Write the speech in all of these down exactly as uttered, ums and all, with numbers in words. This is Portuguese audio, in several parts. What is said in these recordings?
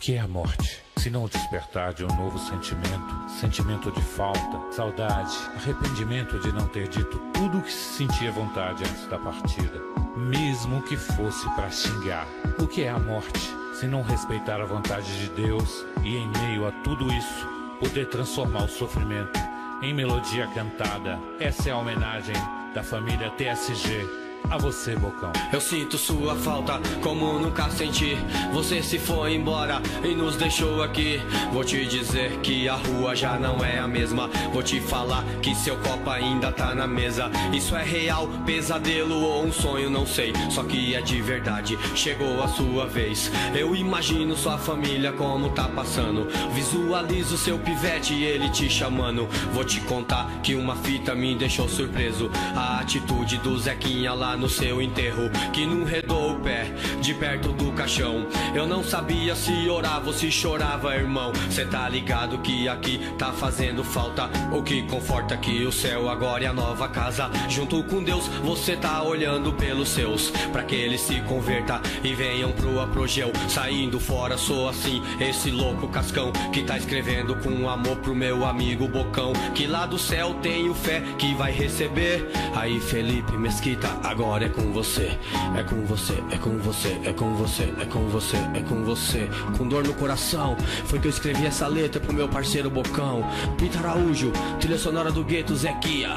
que é a morte, se não o despertar de um novo sentimento, sentimento de falta, saudade, arrependimento de não ter dito tudo o que se sentia vontade antes da partida, mesmo que fosse para xingar. O que é a morte, se não respeitar a vontade de Deus e, em meio a tudo isso, poder transformar o sofrimento em melodia cantada? Essa é a homenagem da família T S G a você, Bocão. Eu sinto sua falta como nunca senti. Você se foi embora e nos deixou aqui. Vou te dizer que a rua já não é a mesma. Vou te falar que seu copo ainda tá na mesa. Isso é real, pesadelo ou um sonho, não sei. Só que é de verdade, chegou a sua vez. Eu imagino sua família como tá passando. Visualizo seu pivete e ele te chamando. Vou te contar que uma fita me deixou surpreso. A atitude do Zequinha lá no seu enterro, que não redou o pé de perto do caixão. Eu não sabia se orava ou se chorava, irmão. Cê tá ligado que aqui tá fazendo falta. O que conforta que o céu agora é a nova casa. Junto com Deus você tá olhando pelos seus, pra que eles se convertam e venham pro apogeu. Saindo fora sou assim, esse louco Cascão, que tá escrevendo com amor pro meu amigo Bocão, que lá do céu tenho fé que vai receber. Aí Felipe Mesquita, agora é com você, é com você, é com você, é com você, é com você, é com você. Com dor no coração, foi que eu escrevi essa letra pro meu parceiro Bocão. Pita Araújo, trilha sonora do gueto Zequinha.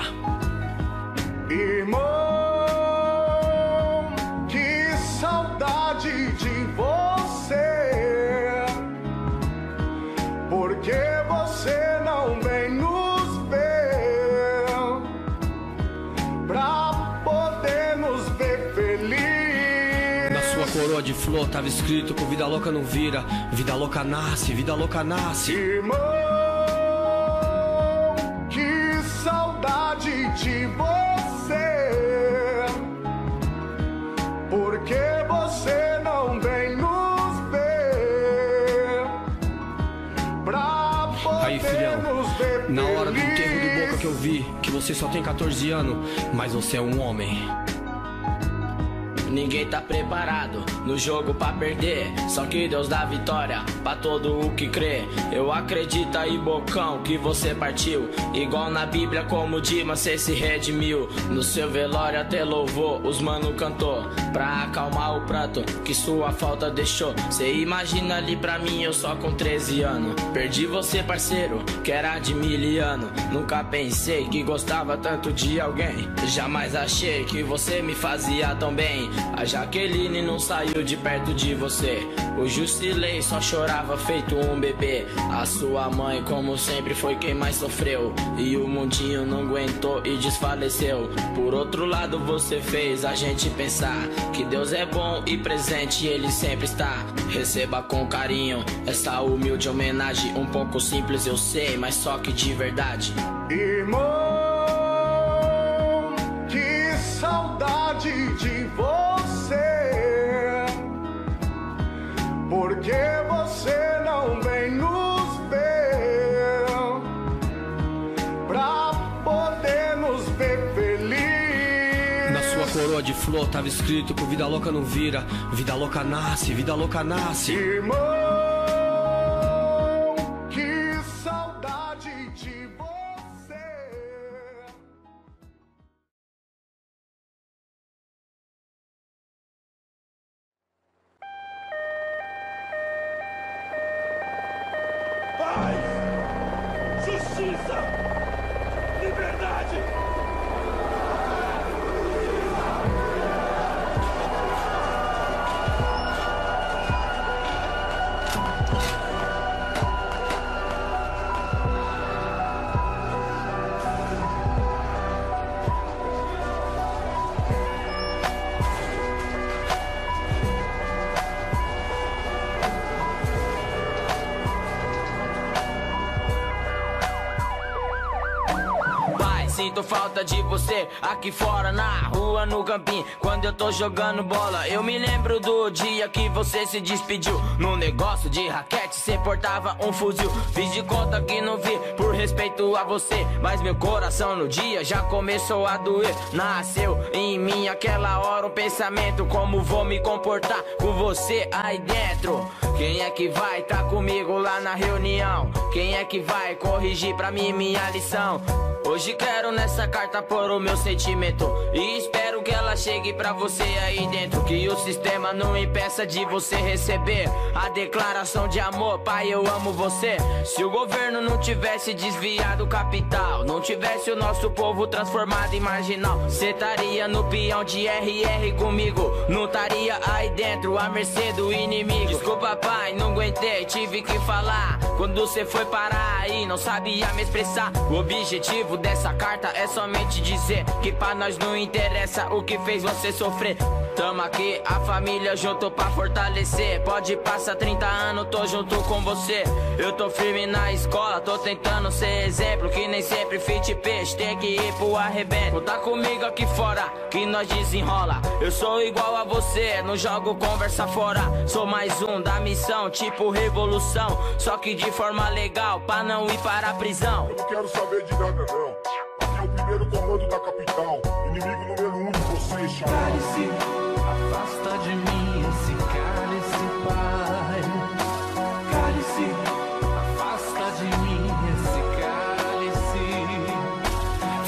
Irmão, que saudade de você, porque você não vem nos ver, pra coroa de flor tava escrito com vida louca não vira, vida louca nasce, vida louca nasce. Irmão, que saudade de você, porque você não vem nos ver, pra poder aí, filhão, nos ver. Na hora do enterro do Boca que eu vi que você só tem quatorze anos, mas você é um homem. Ninguém tá preparado no jogo pra perder, só que Deus dá vitória pra todo o que crê. Eu acredito aí, Bocão, que você partiu, igual na Bíblia como Dimas, cê se redimiu. No seu velório até louvou, os mano cantou, pra acalmar o pranto que sua falta deixou. Cê imagina ali pra mim, eu só com treze anos, perdi você, parceiro, que era de miliano. Nunca pensei que gostava tanto de alguém, jamais achei que você me fazia tão bem. A Jaqueline não saiu de perto de você, o Justi Lei só chorava feito um bebê. A sua mãe, como sempre, foi quem mais sofreu, e o mundinho não aguentou e desfaleceu. Por outro lado, você fez a gente pensar que Deus é bom e presente, ele sempre está. Receba com carinho essa humilde homenagem, um pouco simples eu sei, mas só que de verdade. Irmão, que saudade de você, porque você não vem nos ver, pra poder nos ver feliz. Na sua coroa de flor tava escrito que vida louca não vira, vida louca nasce, vida louca nasce. Irmão, que saudade de você. Paz, justiça, liberdade. Sinto falta de você aqui fora, na rua, no campinho, quando eu tô jogando bola. Eu me lembro do dia que você se despediu, no negócio de raquete cê portava um fuzil. Fiz de conta que não vi por respeito a você, mas meu coração no dia já começou a doer. Nasceu em mim aquela hora um pensamento, como vou me comportar com você aí dentro. Quem é que vai tá comigo lá na reunião? Quem é que vai corrigir pra mim minha lição? Hoje quero nessa carta pôr o meu sentimento e espero que ela chegue pra você aí dentro. Que o sistema não impeça de você receber a declaração de amor, pai, eu amo você. Se o governo não tivesse desviado o capital, não tivesse o nosso povo transformado em marginal, cê estaria no peão de R R comigo, não estaria aí dentro à mercê do inimigo. Desculpa, pai, não aguentei, tive que falar quando cê foi parar aí, não sabia me expressar. O objetivo dessa carta é somente dizer que pra nós não interessa o que fez você sofrer. Tamo aqui, a família junto pra fortalecer. Pode passar trinta anos, tô junto com você. Eu tô firme na escola, tô tentando ser exemplo. Que nem sempre fit peixe, tem que ir pro arrebento. Tá comigo aqui fora, que nós desenrola. Eu sou igual a você, não jogo conversa fora. Sou mais um da missão, tipo revolução, só que de forma legal, pra não ir para a prisão. Eu não quero saber de nada não. Aqui é o primeiro comando da capital. Inimigo número um de vocês, Xará. Cálice, afasta de mim esse cálice, pai. Cálice, afasta de mim esse cálice.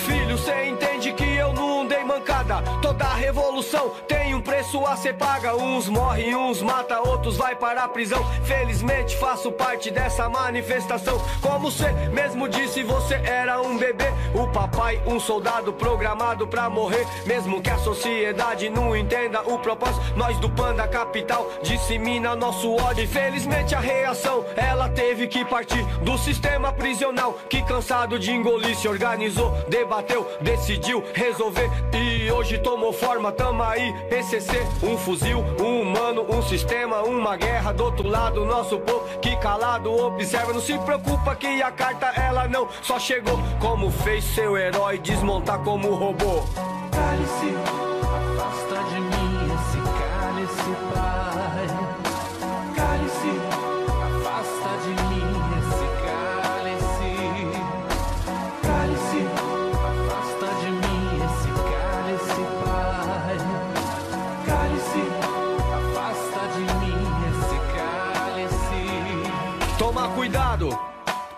Filho, cê entende que eu não dei mancada. Toda revolução tem um preço a ser paga. Uns morrem, uns mata, outros vai para a prisão. Felizmente faço parte dessa manifestação. Como você mesmo disse, você era um bebê. O papai, um soldado programado pra morrer. Mesmo que a sociedade não entenda o propósito, nós do Panda Capital dissemina nosso ódio. Infelizmente a reação, ela teve que partir do sistema prisional, que cansado de engolir, se organizou, debateu, decidiu resolver. E hoje tomou forma, tama aí, P C C. Um fuzil, um humano, um sistema, uma guerra. Do outro lado, nosso povo que calado observa. Não se preocupa que a carta, ela não só chegou. Como fez seu herói desmontar como robô. Cálice, afasta de mim esse cálice, pai. Cálice, afasta de mim esse cálice. Cálice, afasta de mim esse cálice, pai. Cálice, afasta de mim esse cálice. Toma cuidado,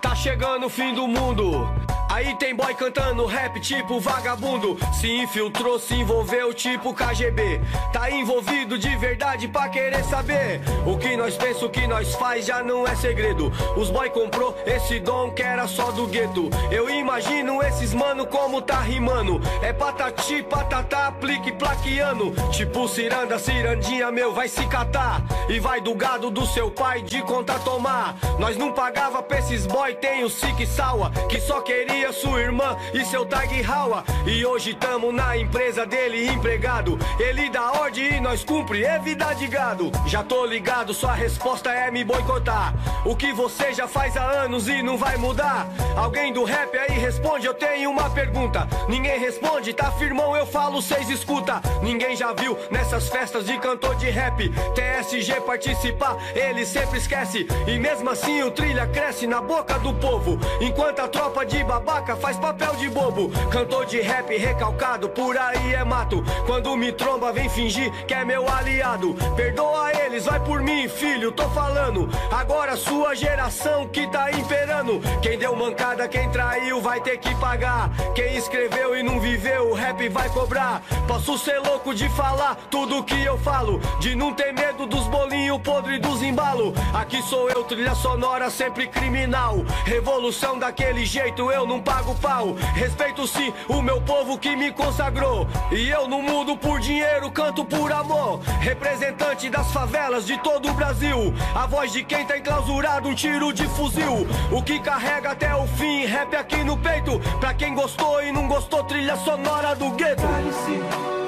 tá chegando o fim do mundo. Aí tem boy cantando rap tipo vagabundo. Se infiltrou, se envolveu tipo K G B. Tá envolvido de verdade pra querer saber. O que nós pensa, o que nós faz já não é segredo. Os boy comprou esse dom que era só do gueto. Eu imagino esses mano como tá rimando. É patati, patatá, plique, plaquiano. Tipo ciranda, cirandinha, meu, vai se catar. E vai do gado do seu pai de conta tomar. Nós não pagava pra esses boy, tem o Siki Sawa, que só queria sua irmã e seu Tag Hawa. E hoje tamo na empresa dele empregado. Ele dá ordem e nós cumpre, é vida de gado. Já tô ligado, sua resposta é me boicotar. O que você já faz há anos e não vai mudar. Alguém do rap aí responde, eu tenho uma pergunta. Ninguém responde, tá firmão, eu falo, cês escuta. Ninguém já viu nessas festas de cantor de rap T S G participar, ele sempre esquece. E mesmo assim o trilha cresce na boca do povo, enquanto a tropa de babá faz papel de bobo. Cantor de rap recalcado, por aí é mato. Quando me tromba vem fingir que é meu aliado. Perdoa eles, vai por mim, filho, tô falando. Agora sua geração que tá imperando. Quem deu mancada, quem traiu, vai ter que pagar. Quem escreveu e não viveu, o rap vai cobrar. Posso ser louco de falar tudo que eu falo, de não ter medo dos bolinhos podres dos embalos. Aqui sou eu, trilha sonora sempre criminal. Revolução daquele jeito, eu não pago pau, respeito sim o meu povo que me consagrou. E eu não mudo por dinheiro, canto por amor. Representante das favelas de todo o Brasil, a voz de quem tá enclausurado, um tiro de fuzil. O que carrega até o fim, rap aqui no peito. Pra quem gostou e não gostou, trilha sonora do gueto. Cálice,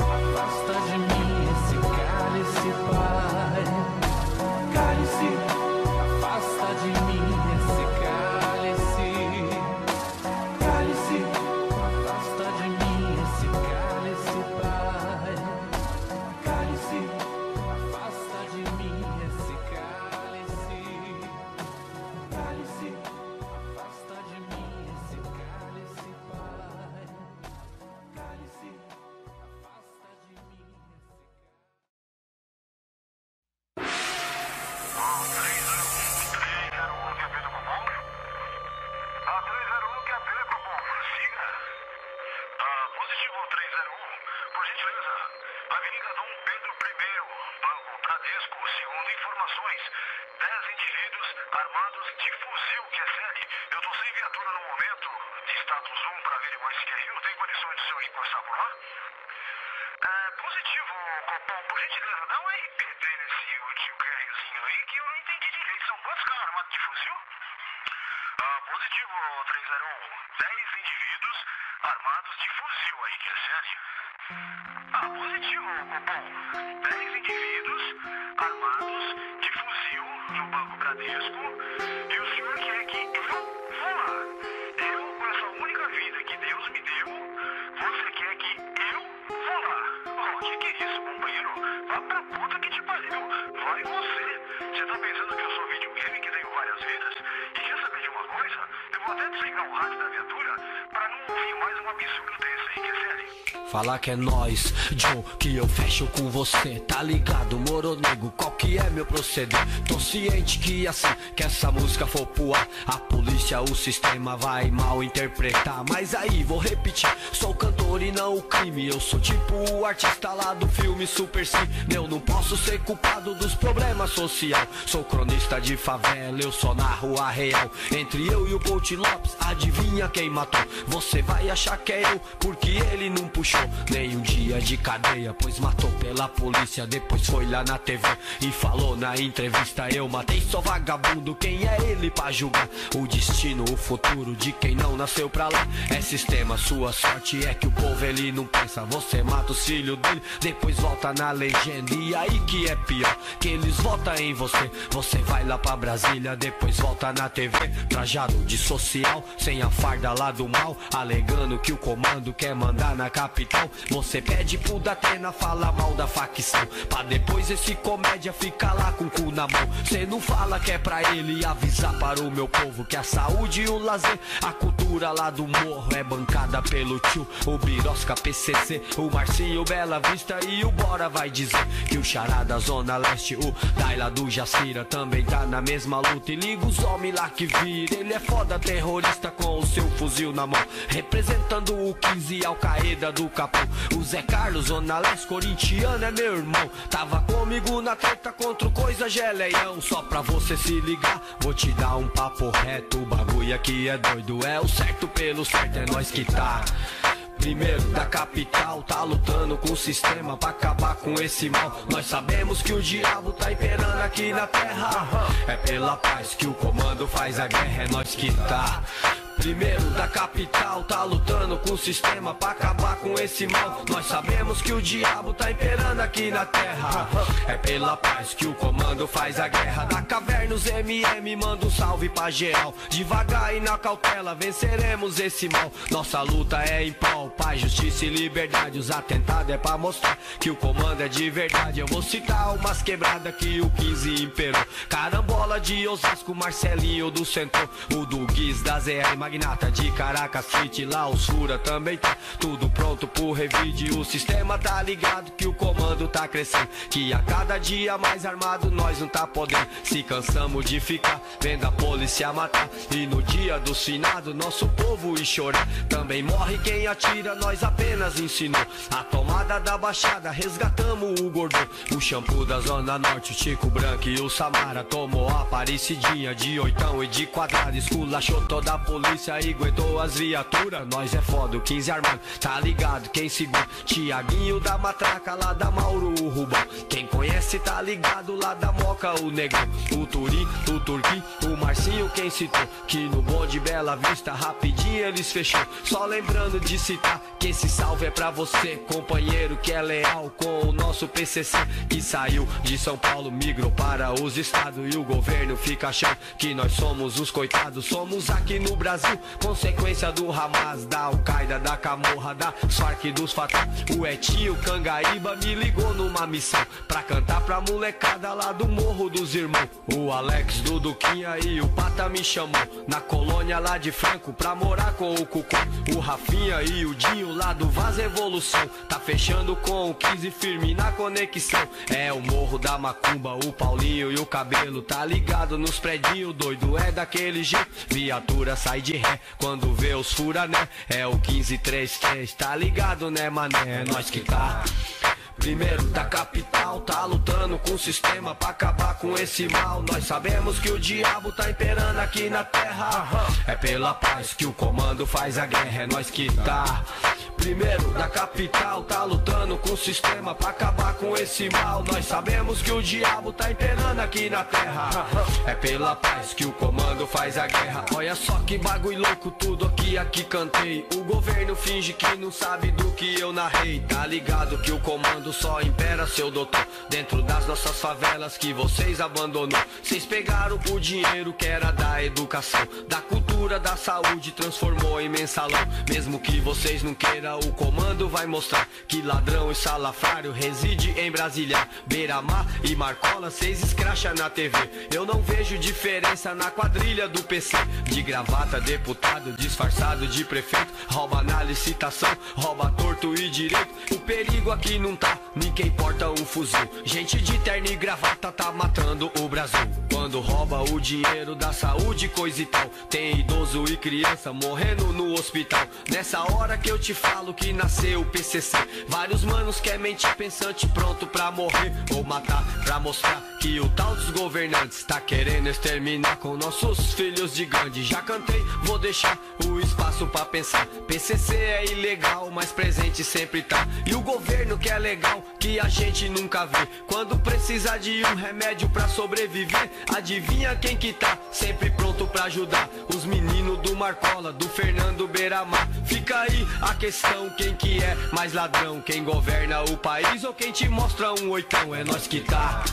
afasta de mim esse cálice, pai. Cálice, afasta de mim esse cálice. três zero um, por gentileza, Avenida Dom Pedro I, Banco Bradesco, segundo informações, dez indivíduos armados de fuzil Q S L. Eu tô sem viatura no momento, de status um, para averiguar esse guerreiro. Tem condições de o senhor ir passar por lá? É, positivo, Copom, por gentileza, dá um R P T nesse último guerreirzinho aí, que eu não entendi direito. São quantos caras armados de fuzil? Ah, positivo, três zero um, dez indivíduos armados de fuzil aí, Q S L. Ah, positivo, Copom, dez indivíduos armados de fuzil no Banco Bradesco. E o senhor quer que eu vou lá? Eu, com essa única vida que Deus me deu, você quer que eu vou lá? Oh, que que é isso, companheiro? Vá pra puta que te pariu. Vai você. Você tá pensando que eu sou videogame, que tenho várias vidas? E quer saber de uma coisa? Eu vou até desligar o rádio da viatura pra não ouvir mais um absurdo desse aí, que é sério. Falar que é nóis, John, que eu fecho com você. Tá ligado, moronego, qual que é meu proceder? Tô ciente que assim que essa música for pro ar, a polícia, o sistema vai mal interpretar. Mas aí, vou repetir, sou cantor e não o crime. Eu sou tipo o artista lá do filme Super Sim. Eu não posso ser culpado dos problemas sociais. Sou cronista de favela, eu só narro a real. Entre eu e o Pontilão, adivinha quem matou? Você vai achar que é eu, porque ele não puxou nem um dia de cadeia, pois matou pela polícia. Depois foi lá na T V e falou na entrevista: eu matei só vagabundo, quem é ele pra julgar? O destino, o futuro de quem não nasceu pra lá. É sistema, sua sorte é que o povo ele não pensa. Você mata os filhos dele, depois volta na legenda. E aí que é pior, que eles votam em você. Você vai lá pra Brasília, depois volta na T V, trajado de social, sem a farda lá do mal, alegando que o comando quer mandar na capital. Você pede pro Datena falar mal da facção, pra depois esse comédia ficar lá com o cu na mão. Cê não fala que é pra ele avisar para o meu povo que a saúde e o lazer, a cultura lá do morro é bancada pelo tio, o Birosca, P C C, o Marcinho, Bela Vista e o Bora vai dizer que o Xará da Zona Leste, o Daila do Jacira, também tá na mesma luta. E liga os homens lá que vira, ele é foda terrorista, terrorista com o seu fuzil na mão, representando o quinze, Al-Qaeda do Capão. O Zé Carlos, Onalás, corintiano é meu irmão. Tava comigo na treta contra o Coisa Geleão. Só pra você se ligar, vou te dar um papo reto. O bagulho aqui é doido, é o certo pelo certo. É nós que tá primeiro da capital, tá lutando com o sistema pra acabar com esse mal. Nós sabemos que o diabo tá imperando aqui na terra. É pela paz que o comando faz a guerra, é nós que tá primeiro da capital, tá lutando com o sistema pra acabar com esse mal. Nós sabemos que o diabo tá imperando aqui na terra. É pela paz que o comando faz a guerra. Da caverna os M M manda um salve pra geral. Devagar e na cautela venceremos esse mal. Nossa luta é em prol, paz, justiça e liberdade. Os atentados é pra mostrar que o comando é de verdade. Eu vou citar umas quebradas que o quinze imperou: Carambola de Osasco, Marcelinho do Centro, o do Guiz da Z M, Magnata de Caracas, Fit, lá os fura também tá tudo pronto pro revide. O sistema tá ligado que o comando tá crescendo, que a cada dia mais armado nós não tá podendo. Se cansamos de ficar vendo a polícia matar, e no dia do finado nosso povo ir chorar. Também morre quem atira, nós apenas ensinou. A tomada da baixada, resgatamos o gordão. O Shampoo da Zona Norte, o Chico Branco e o Samara tomou a parecidinha de oitão e de quadrado, esculachou toda a polícia e aguentou as viaturas. Nós é foda, o quinze armado, tá ligado quem segura? Tiaguinho da matraca, lá da Mauro, o Rubão. Quem conhece tá ligado, lá da Moca, o Negão, o Turim, o Turquim, o Marcinho quem citou, que no bonde Bela Vista rapidinho eles fechou. Só lembrando de citar que esse salve é pra você, companheiro que é leal com o nosso P C C, que saiu de São Paulo, migrou para os estados, e o governo fica achando que nós somos os coitados. Somos aqui no Brasil consequência do Hamas, da Al-Qaeda, da Camorra, da Farc, dos Fatah. O Etinho Cangaíba me ligou numa missão pra cantar tocar pra molecada lá do Morro dos Irmãos. O Alex, do Duquinha e o Pata me chamou na colônia lá de Franco pra morar com o Cucu. O Rafinha e o Dinho lá do Vaz Evolução, tá fechando com o quinze firme na conexão. É o Morro da Macumba, o Paulinho e o Cabelo, tá ligado nos prédios, doido é daquele jeito. Viatura sai de ré quando vê os furané. É o quinze três três, tá ligado né mané? É nós que tá primeiro da capital, tá lutando com o sistema pra acabar com esse mal. Nós sabemos que o diabo tá imperando aqui na terra. É pela paz que o comando faz a guerra. É nós que tá primeiro da capital, tá lutando com o sistema pra acabar com esse mal. Nós sabemos que o diabo tá imperando aqui na terra. É pela paz que o comando faz a guerra. Olha só que bagulho louco, tudo aqui, aqui cantei. O governo finge que não sabe do que eu narrei. Tá ligado que o comando só impera, seu doutor, dentro das nossas favelas que vocês abandonou. Vocês pegaram o dinheiro que era da educação, da cultura, da saúde, transformou em mensalão. Mesmo que vocês não queiram, o comando vai mostrar que ladrão e salafrário reside em Brasília. Beira-Mar e Marcola, vocês escracham na T V. Eu não vejo diferença na quadrilha do P C. De gravata, deputado, disfarçado de prefeito, rouba na licitação, rouba torto e direito. O perigo aqui não tá, ninguém porta um fuzil. Gente de terno e gravata tá matando o Brasil. Quando rouba o dinheiro da saúde, coisa e tal, tem idoso e criança morrendo no hospital. Nessa hora que eu te falo que nasceu o P C C. Vários manos que é mente pensante, pronto pra morrer ou matar, pra mostrar que o tal dos governantes tá querendo exterminar com nossos filhos de Gandhi. Já cantei, vou deixar o espaço pra pensar. P C C é ilegal, mas presente sempre tá. E o governo quer é legal que a gente nunca vê. Quando precisar de um remédio pra sobreviver, adivinha quem que tá sempre pronto pra ajudar? Os meninos do Marcola, do Fernando Beiramar. Fica aí a questão, quem que é mais ladrão? Quem governa o país ou quem te mostra um oitão? É nós que tá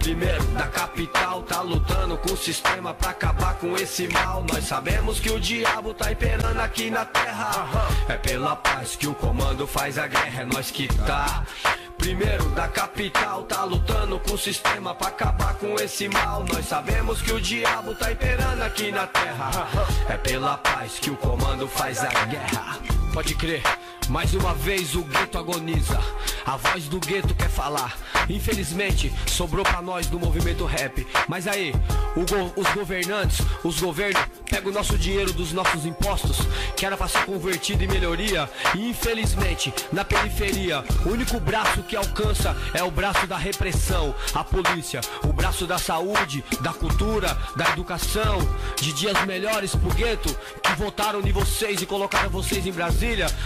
primeiro da capital, tá lutando com o sistema pra acabar com esse mal. Nós sabemos que o diabo tá imperando aqui na terra. É pela paz que o comando faz a guerra. É nós que tá primeiro da capital, tá lutando com o sistema pra acabar com esse mal. Nós sabemos que o diabo tá imperando aqui na terra. É pela paz que o comando faz a guerra. Pode crer, mais uma vez o gueto agoniza. A voz do gueto quer falar. Infelizmente, sobrou pra nós do movimento rap. Mas aí, o go- os governantes, os governos pegam o nosso dinheiro dos nossos impostos, que era pra ser convertido em melhoria. E infelizmente, na periferia, o único braço que alcança é o braço da repressão, a polícia. O braço da saúde, da cultura, da educação, de dias melhores pro gueto, que votaram em vocês e colocaram vocês em Brasília.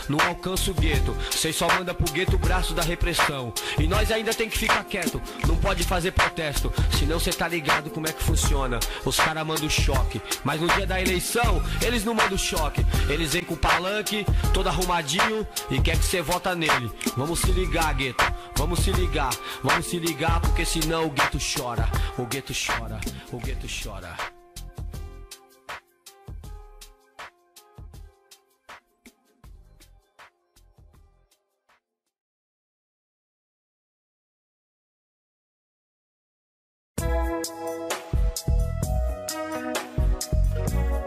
Não alcança o gueto, vocês só mandam pro gueto o braço da repressão. E nós ainda tem que ficar quieto, não pode fazer protesto, senão você tá ligado como é que funciona. Os caras mandam choque, mas no dia da eleição eles não mandam choque. Eles vêm com o palanque, todo arrumadinho, e quer que você vota nele. Vamos se ligar, gueto, vamos se ligar, vamos se ligar, porque senão o gueto chora, o gueto chora, o gueto chora.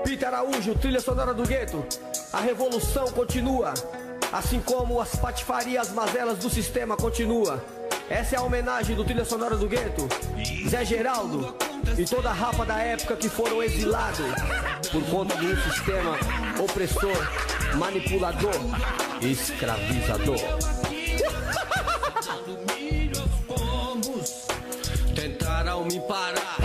Pita Araújo, trilha sonora do gueto. A revolução continua, assim como as patifarias, mazelas do sistema continua. Essa é a homenagem do trilha sonora do gueto, Zé Geraldo e toda a rapa da época que foram exilados por conta de um sistema opressor, manipulador e escravizador. Tentaram me parar,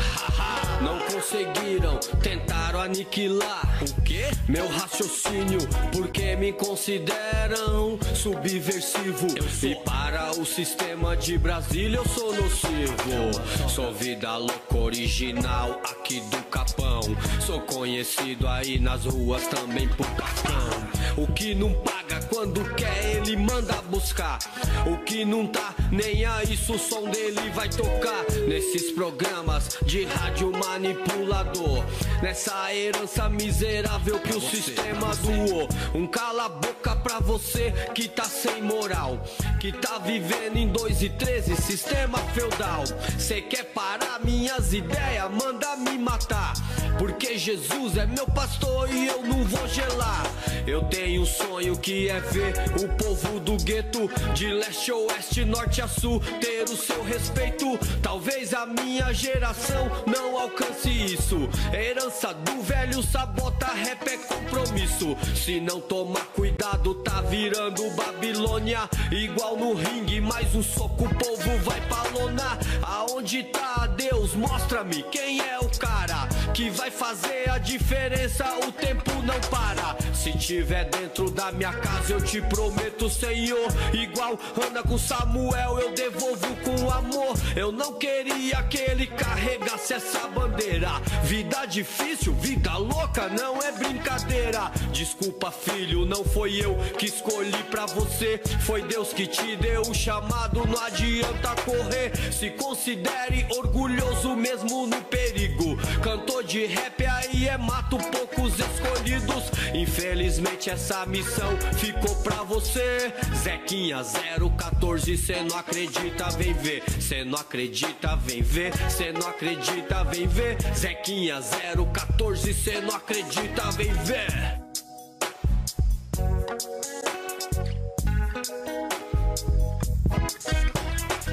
não conseguiram, tentaram aniquilar o quê? Meu raciocínio, porque me consideram subversivo. E para o sistema de Brasília eu sou nocivo. Sou vida louca original aqui do Capão. Sou conhecido aí nas ruas também por Cascão. O que não paga quando quer ele manda buscar. O que não tá nem aí, o som dele vai tocar. Nesses programas de rádio manipulador, nessa herança miserável que o você, sistema doou. Um cala a boca pra você que tá sem moral, que tá vivendo em dois e treze, sistema feudal. Cê quer parar minhas ideias, manda me matar, porque Jesus é meu pastor e eu não vou gelar. Eu tenho um sonho que é ver o povo do gueto, de leste a oeste, norte a sul, ter o seu respeito. Talvez a minha geração não alcance isso. Herança do velho Sabota, rap é compromisso. Se não tomar cuidado, tá virando Babilônia. Igual no ringue, mais um soco, o povo vai palonar. Aonde tá Deus? Mostra-me quem é o cara que vai fazer a diferença, o tempo não para. Se tiver dentro da minha casa, eu te prometo, Senhor, igual Ana com Samuel, eu devolvo com amor. Eu não queria que ele carregasse essa bandeira. Vida difícil, vida louca, não é brincadeira. Desculpa, filho, não foi eu que escolhi pra você, foi Deus que te deu o chamado, não adianta correr. Se considere orgulhoso mesmo no perigo. Cantor de rap aí é mato, poucos escolhidos. Infelizmente essa missão ficou pra você, Zequinha zero quatorze. Cê não acredita, vem ver. Cê não acredita, vem ver. Cê não acredita, vem ver. Zequinha zero quatorze. Cê não acredita, vem ver.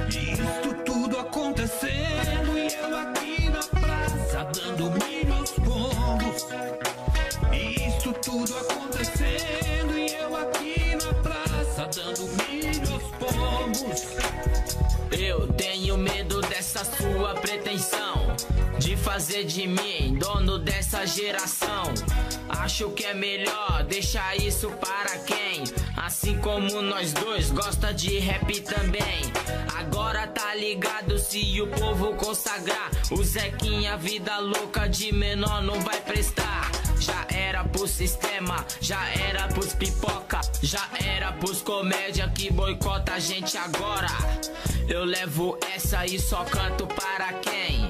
Isso tudo acontecendo e eu aqui na praça dando meus pombos. Isso tudo acontecendo e eu aqui na praça dando meus pombos. Eu tenho medo dessa sua pretensão de fazer de mim dono dessa geração. Acho que é melhor deixar isso para quem, assim como nós dois, gosta de rap também. Agora tá ligado, se o povo consagrar, o Zequinha vida louca de menor não vai prestar. Já era pro sistema, já era pros pipoca, já era pros comédia que boicota a gente agora. Eu levo essa e só canto para quem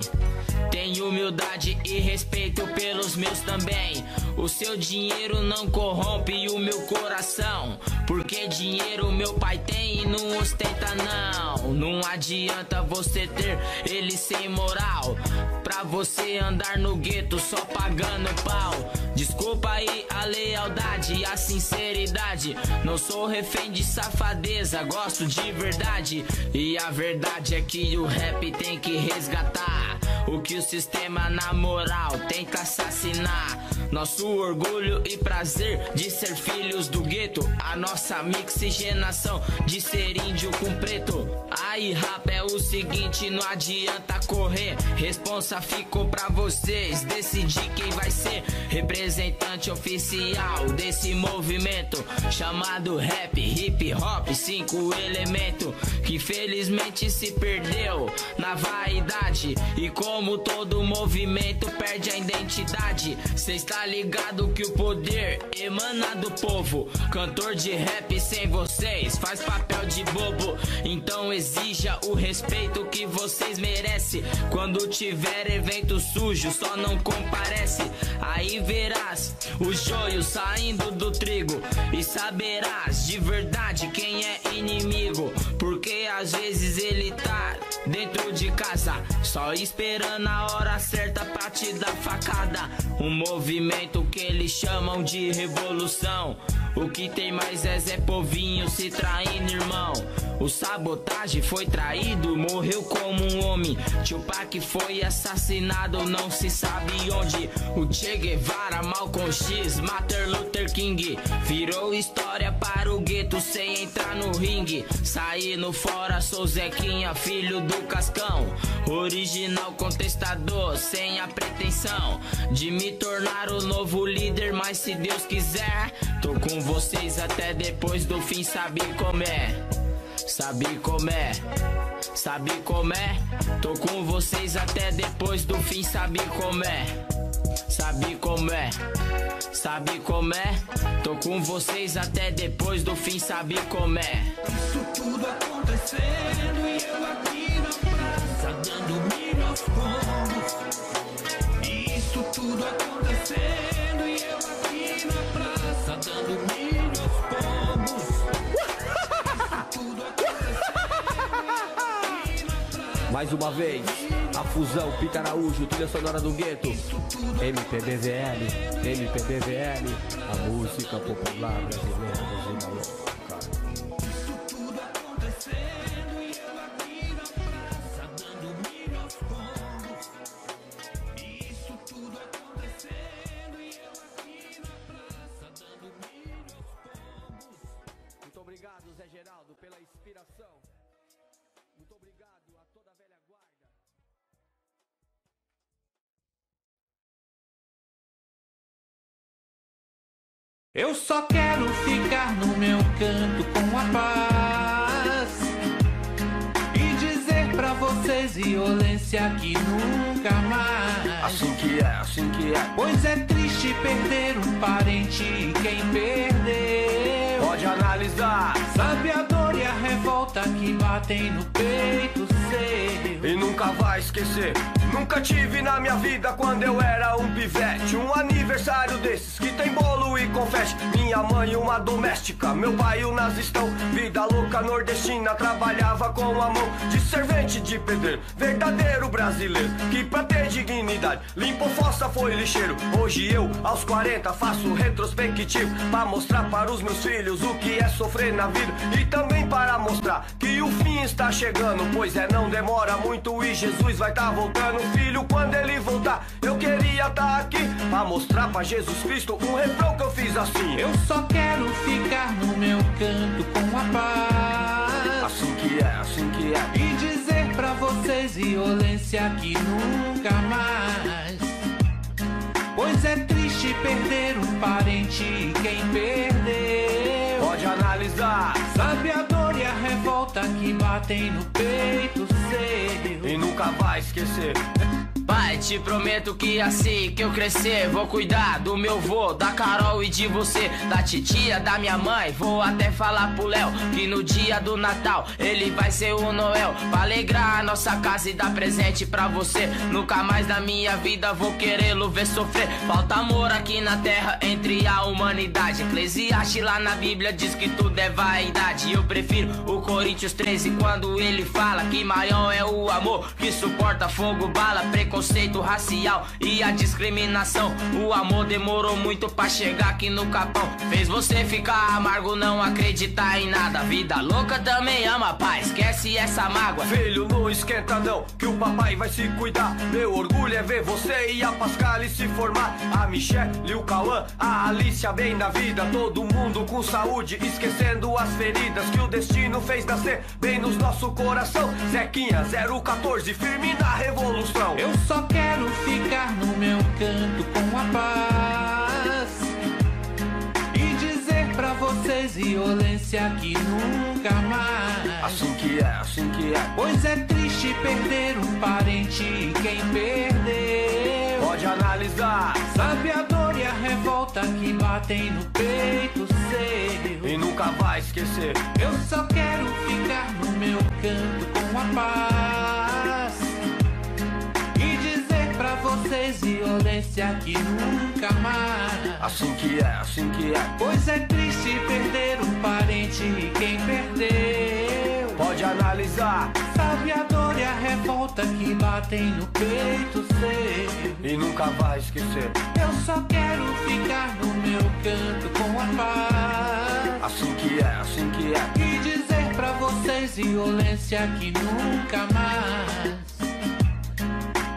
tem humildade e respeito pelos meus também. O seu dinheiro não corrompe o meu coração, porque dinheiro meu pai tem e não ostenta não. Não adianta você ter ele sem moral, pra você andar no gueto só pagando pau. Desculpa aí a lealdade e a sinceridade, não sou refém de safadeza, gosto de verdade. E a verdade é que o rap tem que resgatar o que o sistema na moral tenta assassinar. Nosso orgulho e prazer de ser filhos do gueto, a nossa mixigenação de ser índio com preto. Aí rap é o seguinte, não adianta correr, responsa ficou pra vocês, decidir quem vai ser representante oficial desse movimento chamado rap, hip hop, cinco elemento, que felizmente se perdeu na vaidade. E como todo movimento perde a identidade, cê está ligado que o poder emana do povo. Cantor de rap sem vocês faz papel de bobo. Então exija o respeito que vocês merecem. Quando tiver evento sujo, só não comparece. Aí verás o joio saindo do trigo e saberás de verdade quem é inimigo, porque às vezes ele tá dentro de casa só esperando a hora certa pra te dar facada. Um movimento que eles chamam de revolução, o que tem mais é Zé Povinho se traindo, irmão. O Sabotagem foi traído, morreu como um homem. Tupac foi assassinado, não se sabe onde. O Che Guevara, Malcolm X, Martin Luther King virou história para o gueto sem entrar no ringue. Saindo fora, sou Zequinha, filho do Cascão, original contestador, sem a pretensão de me tornar o novo líder, mas se Deus quiser, tô com vocês até depois do fim, sabe como é. Sabe como é, sabe como é, tô com vocês até depois do fim, sabe como é. Sabe sabe como é, sabe como é. Tô com vocês até depois do fim, sabe como é. Isso tudo acontecendo e eu aqui na praça dando milho aos pombos. Isso tudo acontecendo e eu aqui na praça dando milho aos pombos. Isso tudo acontecendo e eu mais uma vez. A fusão, Pita Araújo, trilha sonora do gueto. M P B V L, M P B V L, a música popular brasileira do Zé Carlos. Eu só quero ficar no meu canto com a paz e dizer pra vocês violência que nunca mais. Assim que é, assim que é. Pois é triste perder um parente e quem perdeu pode analisar. Sabe a dor e a revolta que batem no peito seu e nunca vai esquecer. Nunca tive na minha vida quando eu era um pivete um aniversário desses que tem bolo e confete. Minha mãe uma doméstica, meu pai um nazistão. Vida louca nordestina, trabalhava com a mão de servente de pedreiro, verdadeiro brasileiro que pra ter dignidade limpou fossa, foi lixeiro. Hoje eu, aos quarenta, faço retrospectivo pra mostrar para os meus filhos o que é sofrer na vida e também para mostrar que o fim está chegando. Pois é, não demora muito e Jesus vai tá voltando. Filho, quando ele voltar, eu queria tá aqui pra mostrar pra Jesus Cristo um refrão que eu fiz assim. Eu só quero ficar no meu canto com a paz, assim que é, assim que é. E dizer pra vocês violência que nunca mais. Pois é triste perder um parente e quem perdeu pode analisar. Sabe a dor e a revolta que batem no peito seu e nunca vai esquecer. Pai, te prometo que assim que eu crescer vou cuidar do meu vô, da Carol e de você, da titia, da minha mãe. Vou até falar pro Léo que no dia do Natal ele vai ser o Noel pra alegrar a nossa casa e dar presente pra você. Nunca mais na minha vida vou querê-lo ver sofrer. Falta amor aqui na terra entre a humanidade. Eclesiastes lá na Bíblia diz que tudo é vaidade. Eu prefiro o Coríntios treze quando ele fala que maior é o amor que suporta fogo, bala, preconceito, conceito racial e a discriminação. O amor demorou muito pra chegar aqui no capão. Fez você ficar amargo, não acreditar em nada. Vida louca também ama, pai, esquece essa mágoa. Filho, não esquenta não, que o papai vai se cuidar. Meu orgulho é ver você e a Pascal se formar. A Michelle, o Cauã, a Alicia bem da vida. Todo mundo com saúde, esquecendo as feridas que o destino fez nascer bem nos nosso coração. Zequinha, zero quatorze, firme na revolução. Eu só quero ficar no meu canto com a paz e dizer pra vocês violência que nunca mais. Assim que é, assim que é. Pois é triste perder um parente e quem perdeu pode analisar. Sabe a dor e a revolta que batem no peito seu e nunca vai esquecer. Eu só quero ficar no meu canto com a paz, vocês violência que nunca mais. Assim que é, assim que é. Pois é triste perder um parente e quem perdeu pode analisar. Sabe a dor e a revolta que batem no peito seu e nunca vai esquecer. Eu só quero ficar no meu canto com a paz, assim que é, assim que é. E dizer pra vocês violência que nunca mais.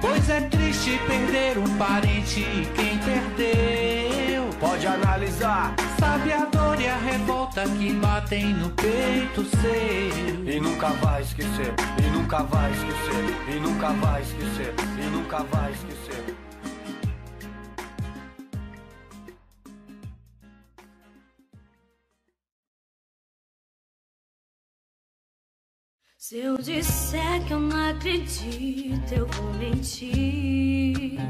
Pois é triste perder um parente e quem perdeu pode analisar. Sabe a dor e a revolta que batem no peito seu e nunca vai esquecer, e nunca vai esquecer, e nunca vai esquecer, e nunca vai esquecer. Se eu disser que eu não acredito, eu vou mentir.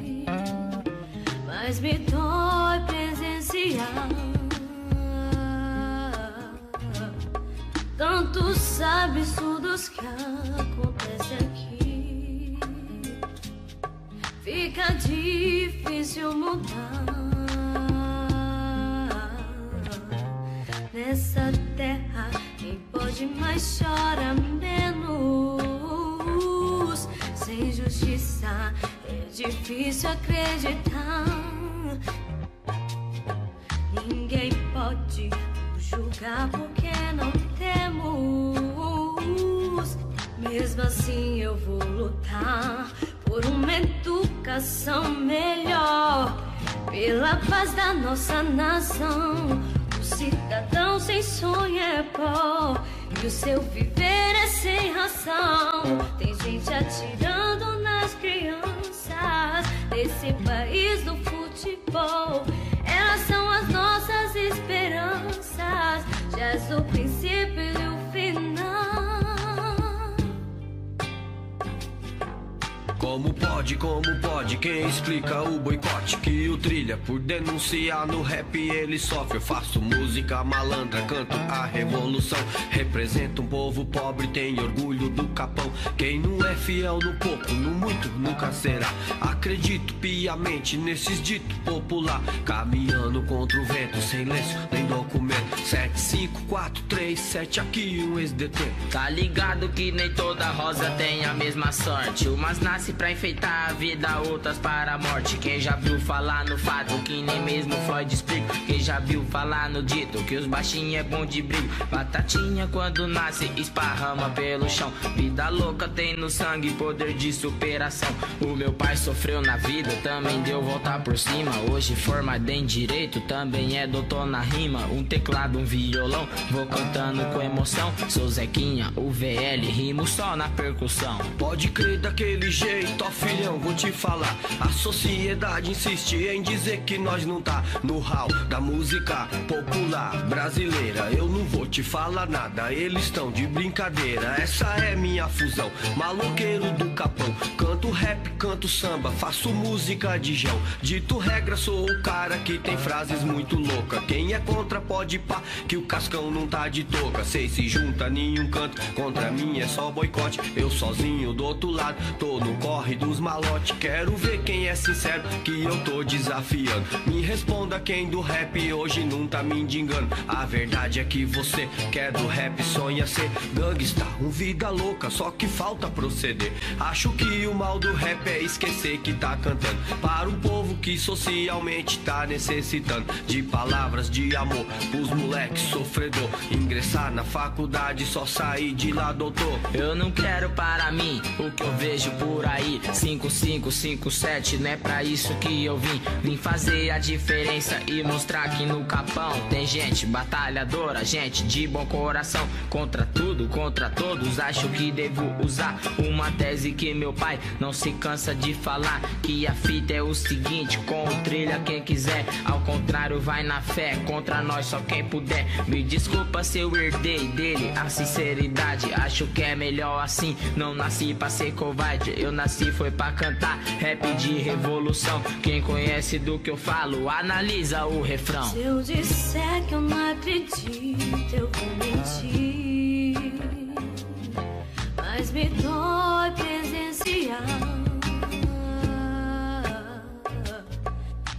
Mas mas me dói presenciar. Tantos absurdos que acontecem aqui, fica difícil mudar. Nessa terra quem pode mais chora menos. Sem justiça é difícil acreditar. Ninguém pode julgar porque não temos. Mesmo assim eu vou lutar por uma educação melhor, pela paz da nossa nação. O cidadão sem sonho é pó e o seu viver é sem razão. Tem gente atirando nas crianças nesse país do futebol. Elas são as nossas esperanças, já é o princípio e o final. Como pode, como pode, quem explica o boicote que o trilha por denunciar no rap ele sofre. Eu faço música malandra, canto a revolução, represento um povo pobre, tem orgulho do capão. Quem não é fiel no pouco, no muito, nunca será. Acredito piamente nesses dito popular, caminhando contra o vento, sem lenço, nem documento. Sete, cinco, quatro, três, sete, aqui um ex-D T. Tá ligado que nem toda rosa tem a mesma sorte. Umas nasce pra enfeitar a vida, outras para a morte. Quem já viu falar no fato que nem mesmo Floyd explica? Quem já viu falar no dito que os baixinhos é bom de briga? Batatinha quando nasce esparrama pelo chão. Vida louca tem no sangue poder de superação. O meu pai sofreu na vida, também deu volta por cima. Hoje formado em direito, também é doutor na rima. Um teclado, um violão, vou cantando com emoção. Sou Zequinha, o V L, rimo só na percussão. Pode crer daquele jeito. Ó filhão, vou te falar, a sociedade insiste em dizer que nós não tá no hall da música popular brasileira. Eu não vou te falar nada, eles estão de brincadeira. Essa é minha fusão, maloqueiro do capão. Canto rap, canto samba, faço música de jão. Dito regra, sou o cara que tem frases muito loucas. Quem é contra pode pá, que o Cascão não tá de touca. Sei se junta nenhum canto, contra mim é só boicote. Eu sozinho do outro lado, tô no corpo corre dos malotes, quero ver quem é sincero que eu tô desafiando. Me responda quem do rap hoje não tá mendigando. A verdade é que você quer do rap, sonha ser gangsta, um vida louca, só que falta proceder. Acho que o mal do rap é esquecer que tá cantando para um povo que socialmente tá necessitando de palavras de amor, os moleques sofredor. Ingressar na faculdade, só sair de lá doutor. Eu não quero para mim o que eu vejo por aí. cinco, cinco, cinco, sete, não é pra isso que eu vim. Vim fazer a diferença e mostrar que no capão tem gente batalhadora, gente de bom coração. Contra tudo, contra todos, acho que devo usar uma tese que meu pai não se cansa de falar, que a fita é o seguinte, com o trilha quem quiser, ao contrário vai na fé, contra nós só quem puder. Me desculpa se eu herdei dele a sinceridade, acho que é melhor assim, não nasci pra ser covarde. Eu nasci se foi pra cantar rap de revolução. Quem conhece do que eu falo, analisa o refrão. Se eu disser que eu não acredito, eu vou mentir, mas me dói presenciar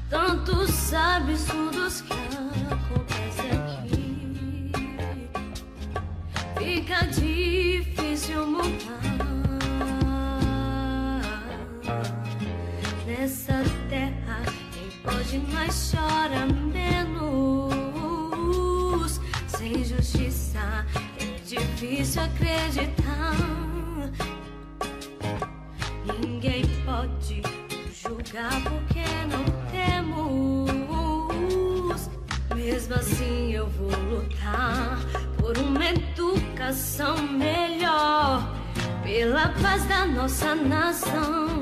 tantos absurdos que acontecem aqui. Fica difícil mudar. Nessa terra quem pode mais chora menos. Sem justiça é difícil acreditar. Ninguém pode julgar porque não temos. Mesmo assim eu vou lutar por uma educação melhor, pela paz da nossa nação.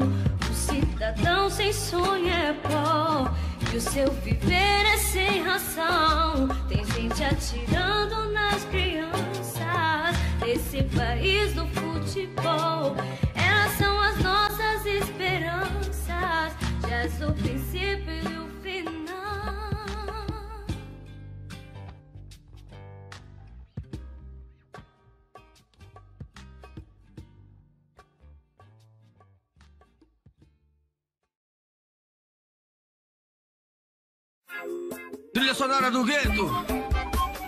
Cidadão sem sonho é pó e o seu viver é sem razão. Tem gente atirando nas crianças nesse país do futebol. Elas são as nossas esperanças, já é o princípio e o fim. Trilha sonora do gueto,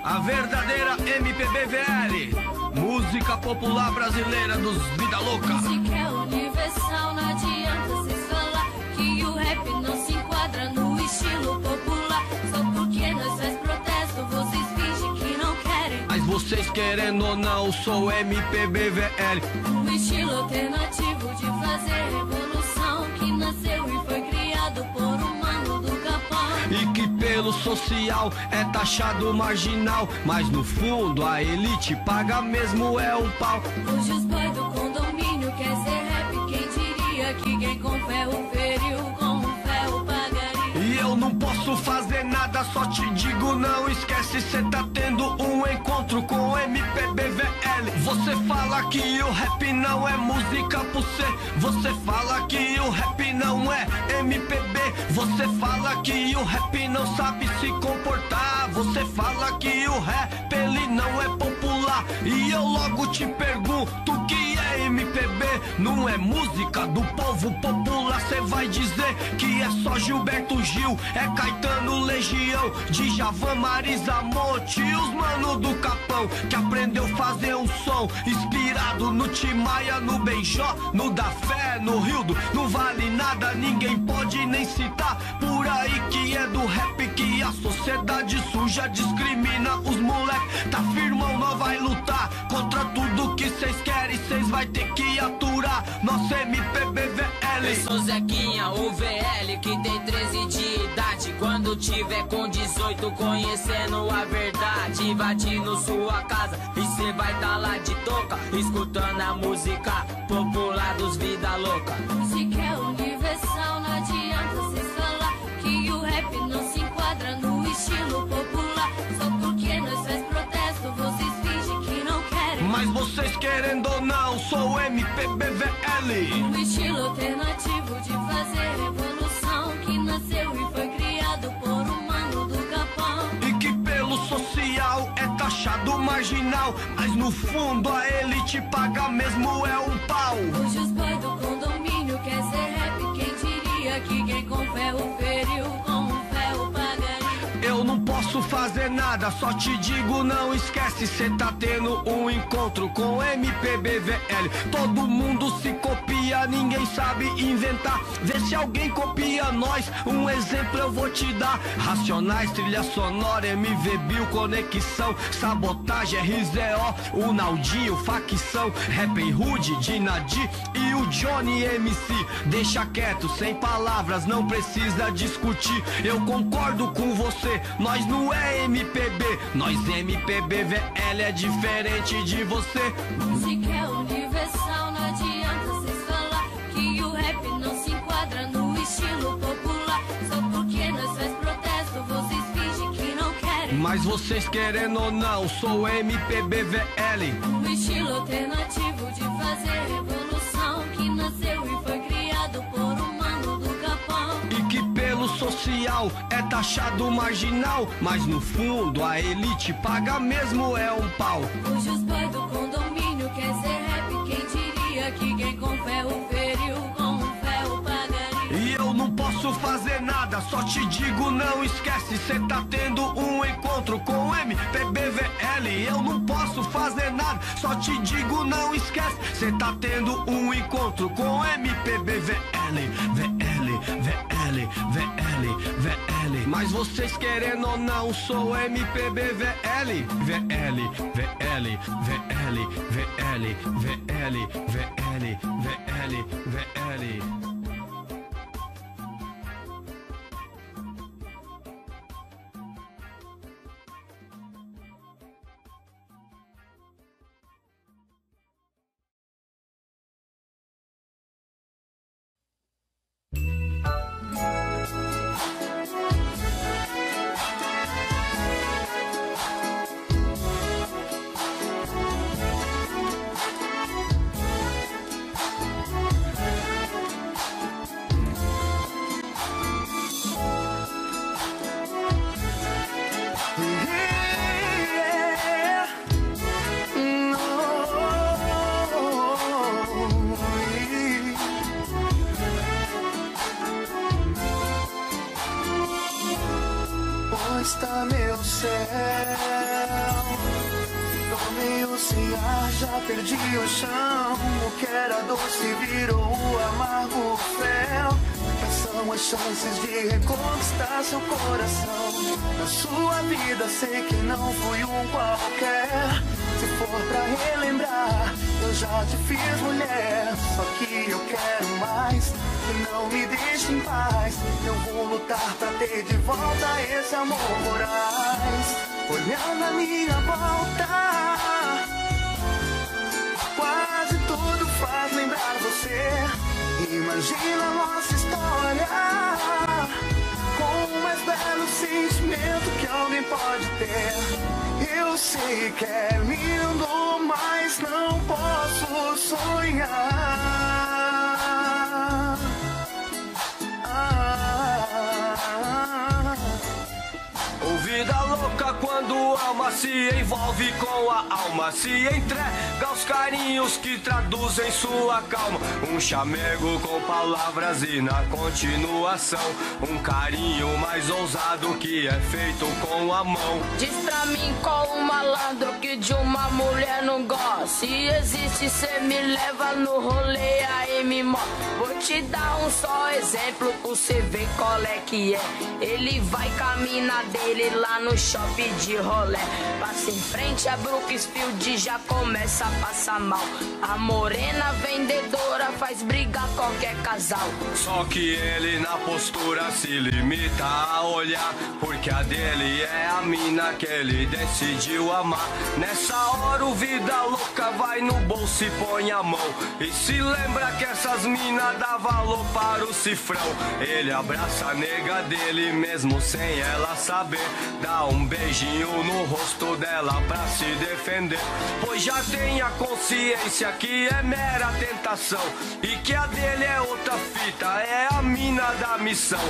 a verdadeira M P B V L, música popular brasileira dos vida louca. Música é universal, não adianta se falar que o rap não se enquadra no estilo popular. Só porque nós faz protesto, vocês fingem que não querem. Mas vocês querendo ou não, sou M P B V L, um estilo alternativo de fazer revolução, que nasceu e foi criado por um mano do Capão. E que pelo social é taxado marginal, mas no fundo a elite paga mesmo é um pau. Hoje os boys do condomínio quer ser rap, quem diria que quem com ferro feriu com ferro pagaria. E eu não posso fazer nada, só te digo não esquece, cê tá tendo um encontro com o M P B V L. Você fala que o rap não é música por ser, você fala que o rap não é M P B, você fala que o rap não sabe se comportar, você fala que o rap ele não é popular. E eu logo te pergunto, o que é M P B? Não é música do povo popular, cê vai dizer que é só Gilberto Gil, é Caetano, Legião, Djavan, Marisa Monte e os mano do Capão, que aprendeu fazer um som inspirado no Tim Maia, no Benjó, no Da Fé, no Rildo. Não vale nada, ninguém pode nem citar, por aí que é do rap que a sociedade suja discrimina os moleques. Tá firmão, não vai lutar contra tudo que cês querem, cês vai ter que aturar nosso M P B V L. Eu sou Zequinha, o V L que tem treze de idade, quando tiver com dezoito conhecendo a verdade, bate no sua casa e cê vai tá lá de toca, escutando a música popular dos vida louca. Música é universal, não adianta cês falar que o rap não se enquadra no estilo popular, só porque nós faz protesto, vocês fingem que não querem. Mas vocês querendo ou não, sou M P B V L, um estilo alternativo de fazer revolução, que nasceu e foi criado por um mano do Capão. E que pelo social é taxado marginal, mas no fundo a elite paga mesmo é um pau. Hoje os boys do condomínio quer ser rap, quem diria que quem com ferro feriu com ferro pagaria. Eu não posso fazer nada, só te digo não esquece, cê tá tendo um encontro com M P B V L. Todo mundo se copia, ninguém sabe inventar, vê se alguém copia nós, um exemplo eu vou te dar. Racionais, trilha sonora, M V Bill, Conexão, Sabotagem, R Z O, o Naldinho, Facção, Rappin' Hood, Dinadi e o Johnny M C. Deixa quieto, sem palavras, não precisa discutir, eu concordo com você, nós não é M P B, nós M P B V L é diferente de você. Música é universal, não adianta cês falar que o rap não se enquadra no estilo popular, só porque nós faz protesto, vocês fingem que não querem. Mas vocês querendo ou não, sou M P B V L, um estilo alternativo de fazer revolução, que nasceu e foi criado por um mano do Capão. E que pelo social é taxado marginal, mas no fundo a elite paga mesmo é um pau. Hoje os boys do condomínio quer ser rap, quem diria que quem com ferro feriu com ferro pagaria. E eu não posso fazer nada, só te digo não esquece, cê tá tendo um encontro com M P B V L. Eu não posso fazer nada, só te digo não esquece, cê tá tendo um encontro com M P B V L. V L, V L, V L, mas vocês querendo ou não, sou M P B V L, V L, VL, VL, VL, VL, VL, VL, VL. está meu céu. Dormiu sem ar, já perdi o chão. O que era doce virou o amargo fel. Quais são as chances de reconquistar seu coração? Na sua vida sei que não fui um qualquer. Se for pra relembrar, eu já te fiz mulher. Só que eu quero mais, que não me deixe em paz. Eu vou lutar pra ter de volta esse amor voraz. Olhando a minha volta, quase tudo faz lembrar você. Imagina a nossa história, com o mais belo sentimento que alguém pode ter. Eu sei que é lindo, mas não posso sonhar. Ah. Oh, vida louca quando a alma se envolve com a alma, se entrega aos carinhos que traduzem sua calma. Um chamego com palavras e na continuação um carinho mais ousado que é feito com a mão. Diz pra mim qual o malandro que de uma mulher não gosta. Se existe, cê me leva no rolê, aí me mostra. Vou te dar um só exemplo, você vê qual é que é. Ele vai caminhar dele lá no shopping de rolê. Passa em frente a Brookfield, já começa a passar mal. A morena vendedora faz brigar qualquer casal. Só que ele na postura se limita a olhar, porque a dele é a mina que ele decidiu amar. Nessa hora o vida louca vai no bolso e põe a mão, e se lembra que essas minas dá valor para o cifrão. Ele abraça a nega dele mesmo sem ela saber, dá um beijinho no rosto dela pra se defender, pois já tem a consciência que é mera tentação e que a dele é outra fita, é a mina da missão.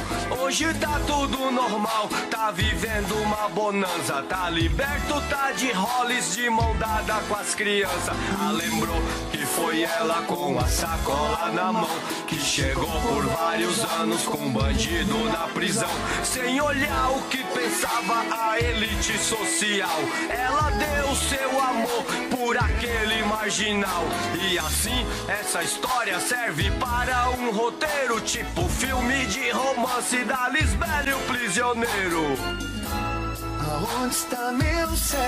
Hoje tá tudo normal, tá vivendo uma bonanza, tá liberto, tá de roles, de mão dada com as crianças. Ah, lembrou que foi ela com a sacola na mão que chegou por vários anos com um bandido na prisão, sem olhar o que pensava a elite social. Ela deu seu amor por aquele marginal. E assim, essa história serve para um roteiro, tipo filme de romance da Lisbela e o Prisioneiro. Aonde está meu céu?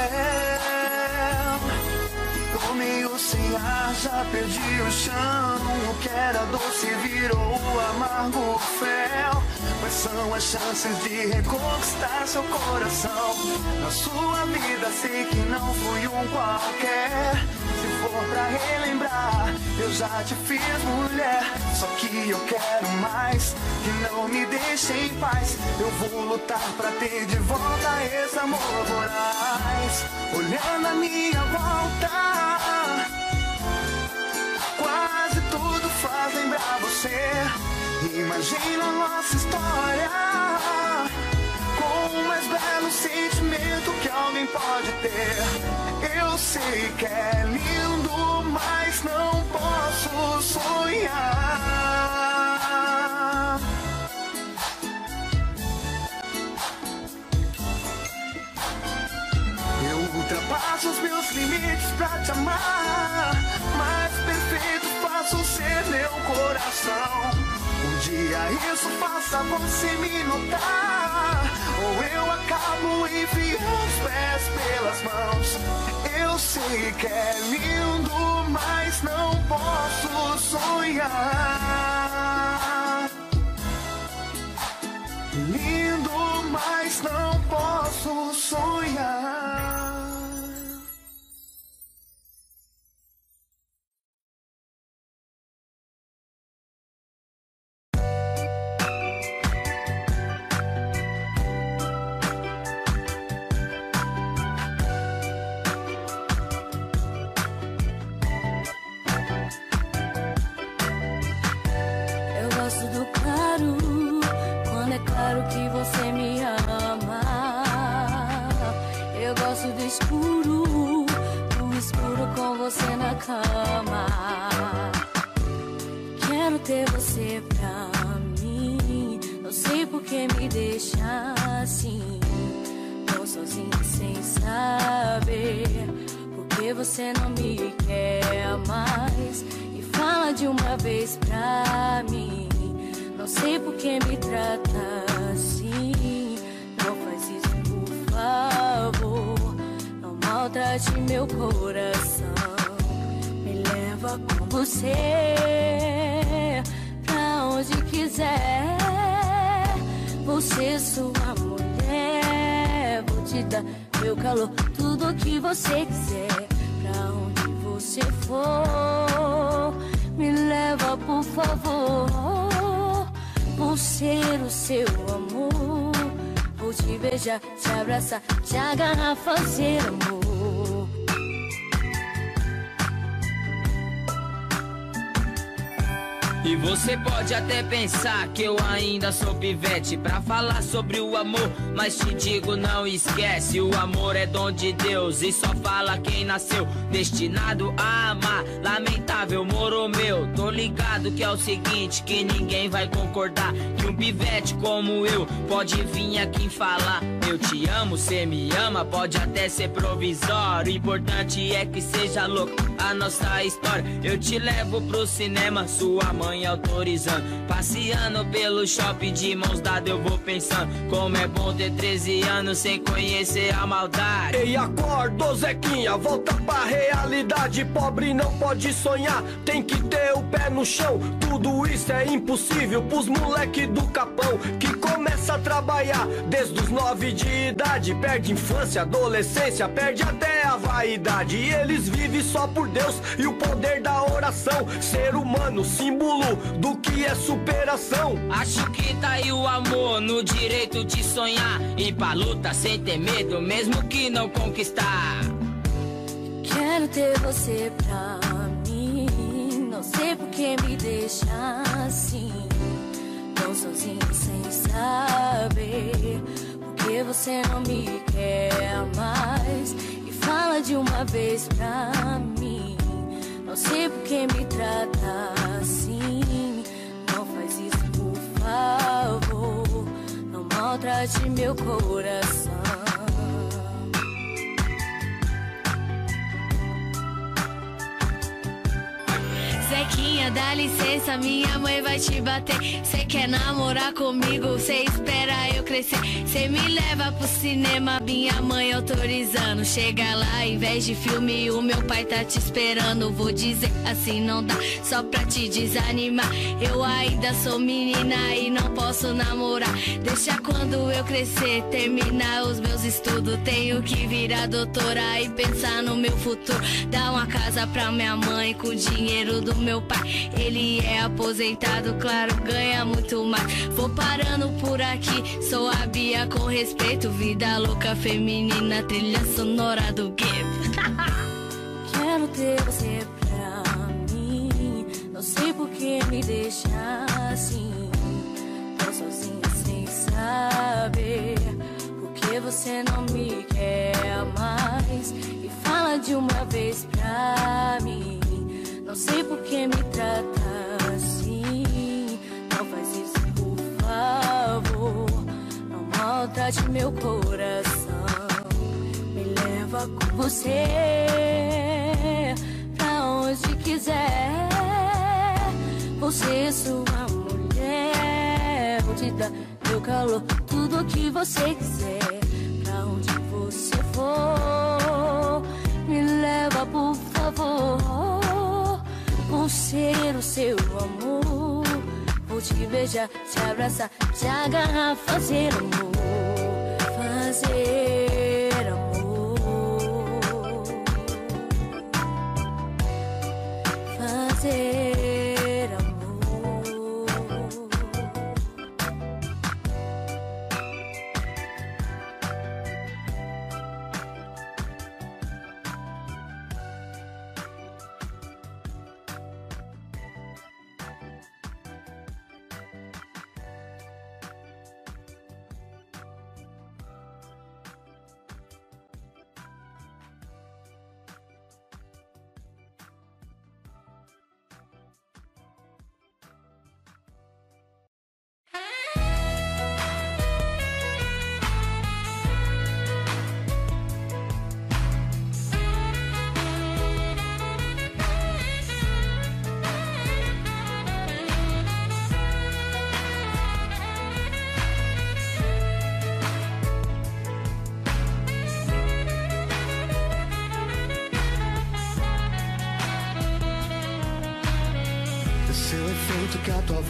Dormiu sem ar, já perdi o chão. O que era doce virou o amargo fel. Quais são as chances de reconquistar seu coração? Na sua vida sei que não fui um qualquer. Se for pra relembrar, eu já te fiz mulher. Só que eu quero mais, que não me deixe em paz. Eu vou lutar pra ter de volta esse amor voraz. Olhando a minha volta, quase tudo faz lembrar você. Imagina a nossa história, com o mais belo sentimento que alguém pode ter. Eu sei que é lindo, mas não posso sonhar. Eu ultrapasso os meus limites pra te amar, mas perfeito faço ser meu coração. Um dia isso faça você me notar, ou eu acabo enfiando os pés pelas mãos. Eu sei que é lindo, mas não posso sonhar. Lindo, mas não posso sonhar. Pra mim, não sei por que me deixa assim. sozinho sem saber porque você não me quer mais. E fala de uma vez pra mim, não sei por que me trata assim. Não faz isso, por favor, não maltrate meu coração. Me leva com você pra onde quiser. Vou ser sua mulher, vou te dar meu calor, tudo que você quiser. Pra onde você for, me leva por favor. Vou ser o seu amor, vou te beijar, te abraçar, te agarrar, fazer amor. E você pode até pensar que eu ainda sou pivete pra falar sobre o amor, mas te digo, não esquece, o amor é dom de Deus e só fala quem nasceu destinado a amar. Lamentável, moro meu, tô ligado que é o seguinte, que ninguém vai concordar que um pivete como eu pode vir aqui falar eu te amo, cê me ama, pode até ser provisório, o importante é que seja louco a nossa história. Eu te levo pro cinema, sua mãe autorizando, passeando pelo shopping de mãos dadas eu vou pensando, como é bom ter treze anos sem conhecer a maldade. Ei, acorda, Zequinha, volta pra realidade, pobre não pode sonhar, tem que ter o pé no chão. Tudo isso é impossível pros moleque do capão, que começa a trabalhar desde os nove de idade, perde infância, adolescência, perde até a vaidade. E eles vivem só por Deus e o poder da oração, ser humano, símbolo do que é superação. Acho que tá aí o amor, no direito de sonhar, ir pra luta sem ter medo, mesmo que não conquistar. Quero ter você pra mim, não sei por que me deixa assim, tão sozinho sem saber porque você não me quer mais. E fala de uma vez pra mim, não sei por que me trata assim. Não faz isso, por favor, não maltrate meu coração. Zequinha, dá licença, minha mãe vai te bater. Cê quer namorar comigo, cê espera eu crescer. Cê me leva pro cinema, minha mãe autorizando. Chega lá, em vez de filme, o meu pai tá te esperando. Vou dizer assim não dá, só pra te desanimar. Eu ainda sou menina e não posso namorar. Deixa quando eu crescer, terminar os meus estudos. Tenho que virar doutora e pensar no meu futuro. Dar uma casa pra minha mãe com dinheiro do meu pai, ele é aposentado, claro, ganha muito mais. Vou parando por aqui, sou a Bia com respeito, vida louca feminina, trilha sonora do game. Quero ter você pra mim, não sei por que me deixa assim, tô sozinha sem saber porque você não me quer mais. E fala de uma vez pra mim, não sei por que me trata assim. Não faz isso, por favor, não maltrate meu coração. Me leva com você pra onde quiser. Vou ser sua mulher, vou te dar meu calor, tudo que você quiser. Pra onde você for, me leva, por favor. Vou ser o seu amor, vou te beijar, te abraçar, te agarrar, fazer amor, fazer amor, fazer amor.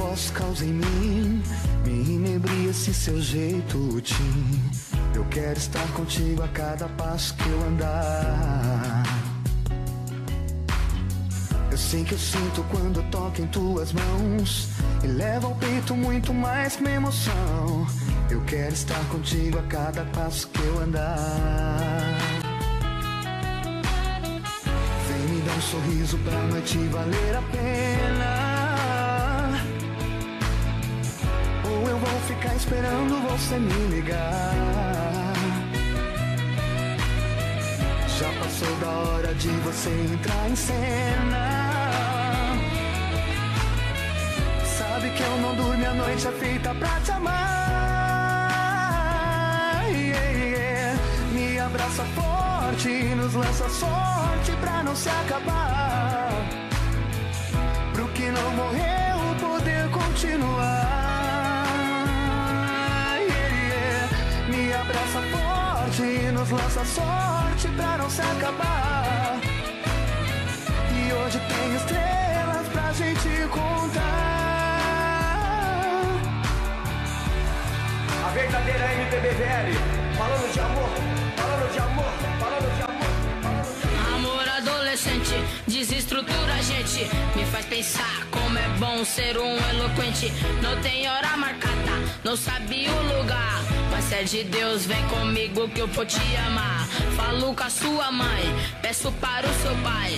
voz causa em mim, me inebria esse seu jeito, Tim. Eu quero estar contigo a cada passo que eu andar. Eu sei que eu sinto quando toco em tuas mãos, e leva ao peito muito mais que minha emoção. Eu quero estar contigo a cada passo que eu andar. Vem me dar um sorriso pra noite valer a pena, ou eu vou ficar esperando você me ligar. Já passou da hora de você entrar em cena. Sabe que eu não durmo, a noite é feita pra te amar. Me abraça forte, nos lança sorte pra não se acabar. Pro que não morreu poder continuar. Yeah, yeah. Me abraça forte, nos lança sorte pra não se acabar. E hoje tem estrelas pra gente contar. A verdadeira M P B V L, falando de amor. De amor, falando de amor, falando de amor. Amor adolescente, desestrutura a gente. Me faz pensar como é bom ser um eloquente. Não tem hora marcada, não sabe o lugar. Mas se é de Deus, vem comigo que eu vou te amar. Falo com a sua mãe, peço para o seu pai.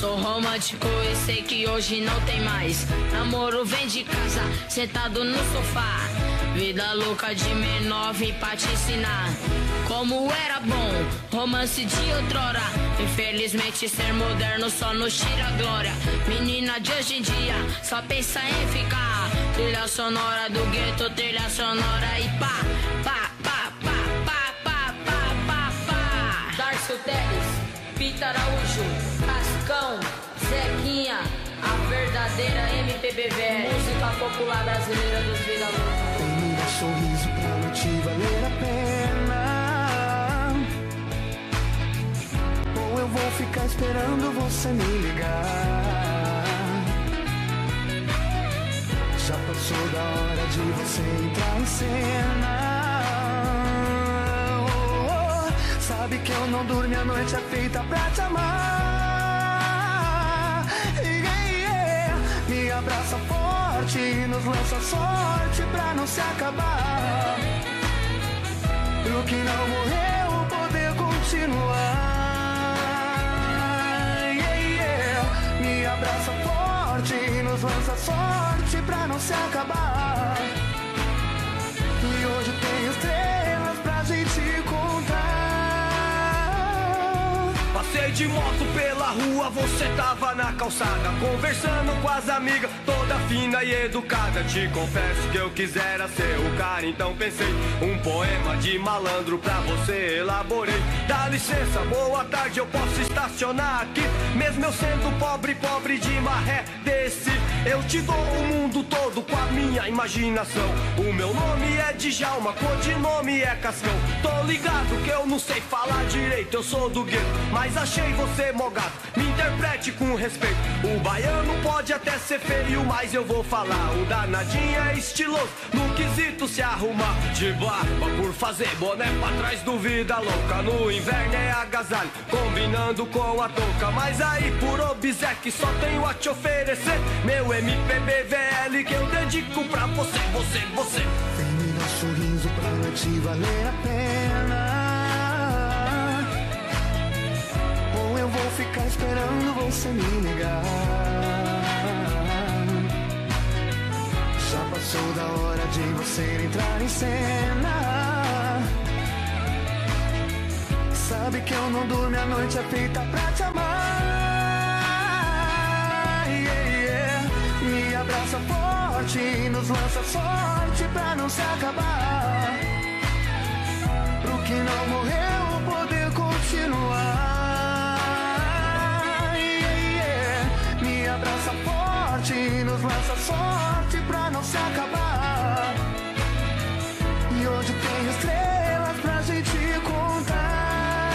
Sou romântico e sei que hoje não tem mais. Namoro vem de casa, sentado no sofá. Vida louca de menor, vim pra te ensinar como era bom, romance de outrora. Infelizmente ser moderno só nos tira a glória. Menina de hoje em dia só pensa em ficar. Trilha sonora do gueto, trilha sonora e pá, pá, pá, pá, pá, pá, pá, pá, pá. Darcio Teles, Pita Araújo, Cascão, Zequinha, a verdadeira M P B V, música popular brasileira dos Vila Lobos. Tem um sorriso pra não te valer a pena, ou eu vou ficar esperando você me ligar. Já passou da hora de você entrar em cena. Oh, oh, sabe que eu não durmo, a noite é feita pra te amar. Yeah, yeah. Me abraça forte, nos lança sorte pra não se acabar. Pro que não morreu poder continuar. Me abraça forte, nos lança sorte pra não se acabar. E hoje tem estrelas pra gente contar. Passei de moto pela rua, você tava na calçada, conversando com as amigas, toda fina e educada. Te confesso que eu quisera ser o cara, então pensei um poema de malandro pra você, elaborei. Dá licença, boa tarde, eu posso estacionar aqui? Mesmo eu sendo pobre, pobre de maré desse, eu te dou o mundo todo com a minha imaginação. O meu nome é Djalma, codinome é Cascão. Tô ligado que eu não sei falar direito, eu sou do gueto, mas achei você mó gato, me interprete com respeito. O baiano pode até ser feio, mas eu vou falar, o danadinho é estiloso, no quesito se arrumar. De barba por fazer boné pra trás do vida louca, no inverno é agasalho, combinando com a touca. Mas aí por obséquio só tenho a te oferecer meu M P B V L que eu dedico pra você, você, você. Vem me dar um sorriso pra não te valer a pena, ou eu vou ficar esperando você me negar. Já passou da hora de você entrar em cena. Sabe que eu não durmo, a noite é feita pra te amar. Me abraça forte, nos lança sorte pra não se acabar. Pro que não morreu poder continuar. Yeah, yeah. Me abraça forte, nos lança sorte pra não se acabar. E hoje tem estrelas pra gente contar.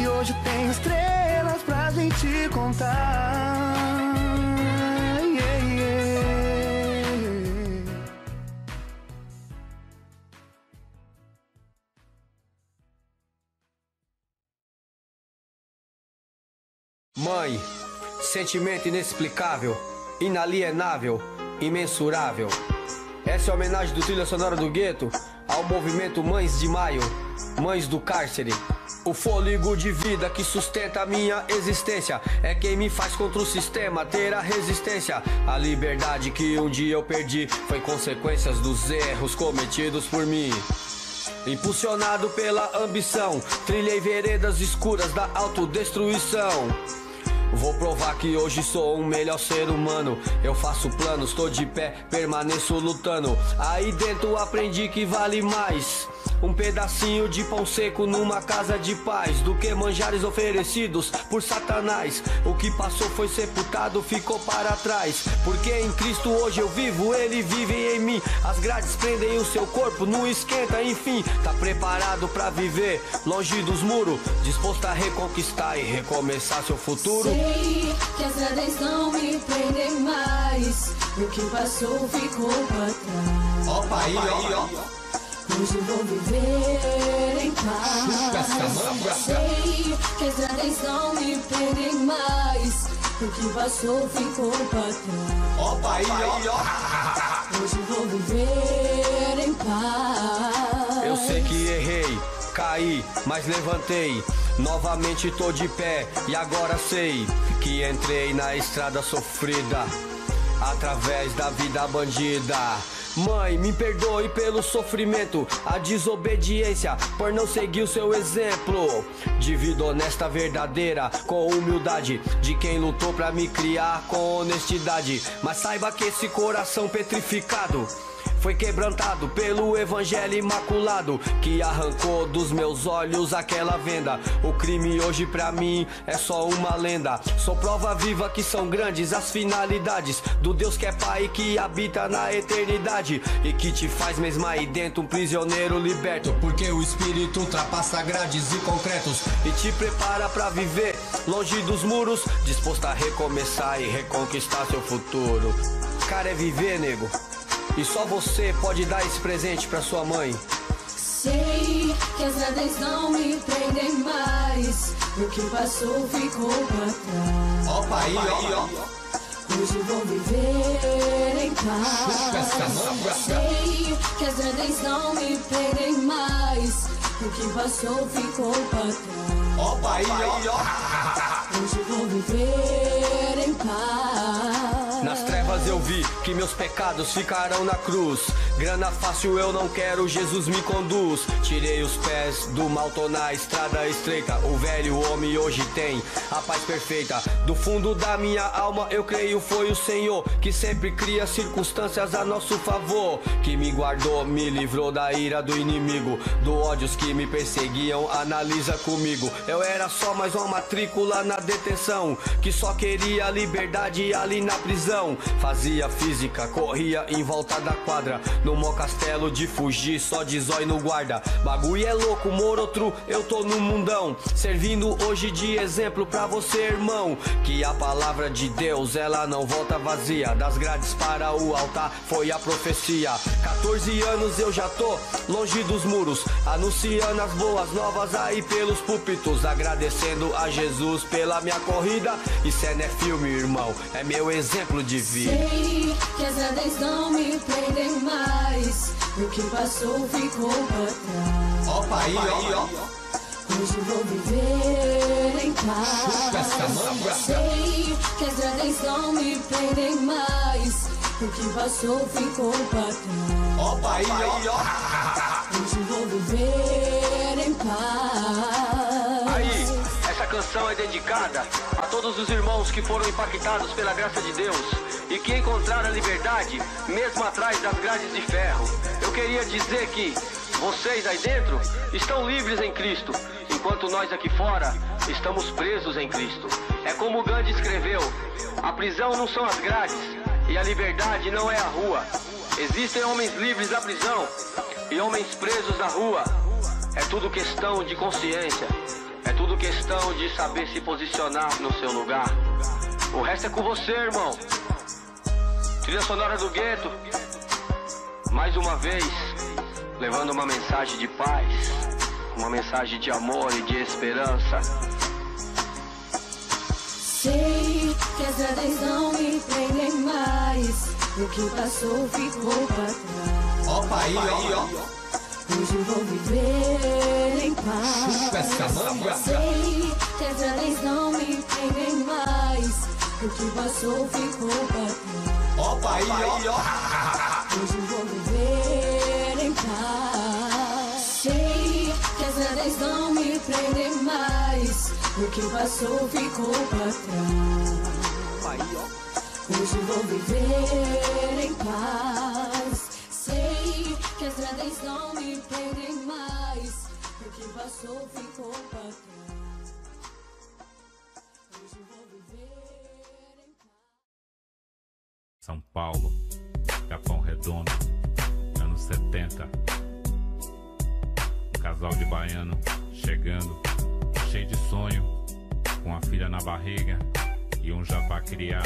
E hoje tem estrelas pra gente contar. Mãe, sentimento inexplicável, inalienável, imensurável. Essa é a homenagem do trilha sonora do gueto ao movimento Mães de Maio, Mães do Cárcere. O fôlego de vida que sustenta a minha existência é quem me faz contra o sistema ter a resistência. A liberdade que um dia eu perdi foi consequências dos erros cometidos por mim. Impulsionado pela ambição, trilhei veredas escuras da autodestruição. Vou provar que hoje sou um melhor ser humano. Eu faço planos, tô de pé, permaneço lutando. Aí dentro aprendi que vale mais um pedacinho de pão seco numa casa de paz do que manjares oferecidos por Satanás. O que passou foi sepultado, ficou para trás, porque em Cristo hoje eu vivo, Ele vive em mim. As grades prendem o seu corpo, não esquenta, enfim. Tá preparado pra viver longe dos muros, disposto a reconquistar e recomeçar seu futuro? Sei que as grades não me prendem mais, o que passou ficou pra trás. Opa aí, ó, ó. Hoje vou viver em paz. Sei que as grades não me prendem mais, o que passou ficou pra trás. Opa aí, ó. Hoje vou viver em paz. Eu sei que errei, caí, mas levantei. Novamente tô de pé e agora sei que entrei na estrada sofrida através da vida bandida. Mãe, me perdoe pelo sofrimento, a desobediência por não seguir o seu exemplo. De vida honesta, verdadeira, com humildade, de quem lutou pra me criar com honestidade. Mas saiba que esse coração petrificado foi quebrantado pelo evangelho imaculado, que arrancou dos meus olhos aquela venda. O crime hoje pra mim é só uma lenda. Sou prova viva que são grandes as finalidades do Deus que é Pai e que habita na eternidade, e que te faz mesmo aí dentro um prisioneiro liberto, porque o Espírito ultrapassa grades e concretos e te prepara pra viver longe dos muros, disposto a recomeçar e reconquistar seu futuro. Cara, é viver, nego. E só você pode dar esse presente pra sua mãe. Sei que as grades não me prendem mais, o que passou ficou pra trás. Opa aí, ó. Hoje vou viver em paz. Sei que as grades não me prendem mais, o que passou ficou pra trás. Opa aí, ó. Hoje vou viver em paz. Nas trevas eu vi que meus pecados ficarão na cruz. Grana fácil eu não quero, Jesus me conduz. Tirei os pés do mal, tô na estrada estreita. O velho homem hoje tem a paz perfeita. Do fundo da minha alma eu creio foi o Senhor, que sempre cria circunstâncias a nosso favor, que me guardou, me livrou da ira do inimigo, do ódio que me perseguiam, analisa comigo. Eu era só mais uma matrícula na detenção, que só queria liberdade ali na prisão. Fazia física, corria em volta da quadra, no mó castelo de fugir, só de zóio no guarda. Bagulho é louco, morotru, eu tô no mundão, servindo hoje de exemplo pra você, irmão, que a palavra de Deus, ela não volta vazia. Das grades para o altar foi a profecia. quatorze anos eu já tô longe dos muros, anunciando as boas novas aí pelos púlpitos, agradecendo a Jesus pela minha corrida. Isso é, não é filme, irmão, é meu exemplo de vida. Sei que as grades não me prendem mais, o que passou ficou pra trás. Opa aí, ó. Hoje vou viver em paz. Sei que as grades não me prendem mais, o que passou ficou pra trás. Opa aí, ó. Hoje vou viver em paz. Aí, essa canção é dedicada a todos os irmãos que foram impactados pela graça de Deus e que encontraram a liberdade mesmo atrás das grades de ferro. Eu queria dizer que vocês aí dentro estão livres em Cristo, enquanto nós aqui fora estamos presos em Cristo. É como Gandhi escreveu: a prisão não são as grades e a liberdade não é a rua. Existem homens livres da prisão e homens presos na rua. É tudo questão de consciência. É tudo questão de saber se posicionar no seu lugar. O resto é com você, irmão. Trilha sonora do gueto, mais uma vez, levando uma mensagem de paz, uma mensagem de amor e de esperança. Sei que as adas não me prendem mais. O que passou ficou pra trás. Opa aí, ó. Hoje vou viver em paz. Chupa essa manga. Sei que as adas não me prendem mais. O que passou ficou pra trás. Opa aí, ó. Hoje vou viver em paz. Sei que as adas não me prendem mais. O que passou ficou pra trás. Aí, ó. Hoje vou viver em paz. Sei que as grades não me prendem mais. O que passou ficou pra trás. Hoje vou viver em paz. São Paulo, Capão Redondo, anos setenta. Um casal de baiano chegando, cheio de sonho, com a filha na barriga e um já pra criar.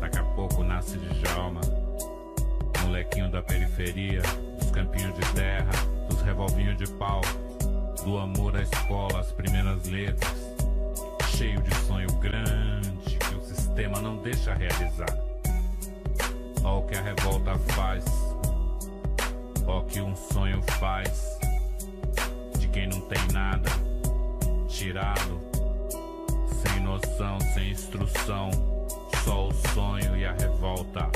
Daqui a pouco nasce de Djalma, molequinho da periferia, dos campinhos de terra, dos revolvinhos de pau, do amor à escola, as primeiras letras, cheio de sonho grande que o sistema não deixa realizar. Ó o que a revolta faz, ó o que um sonho faz, de quem não tem nada, tirado, sem noção, sem instrução. Só o sonho e a revolta.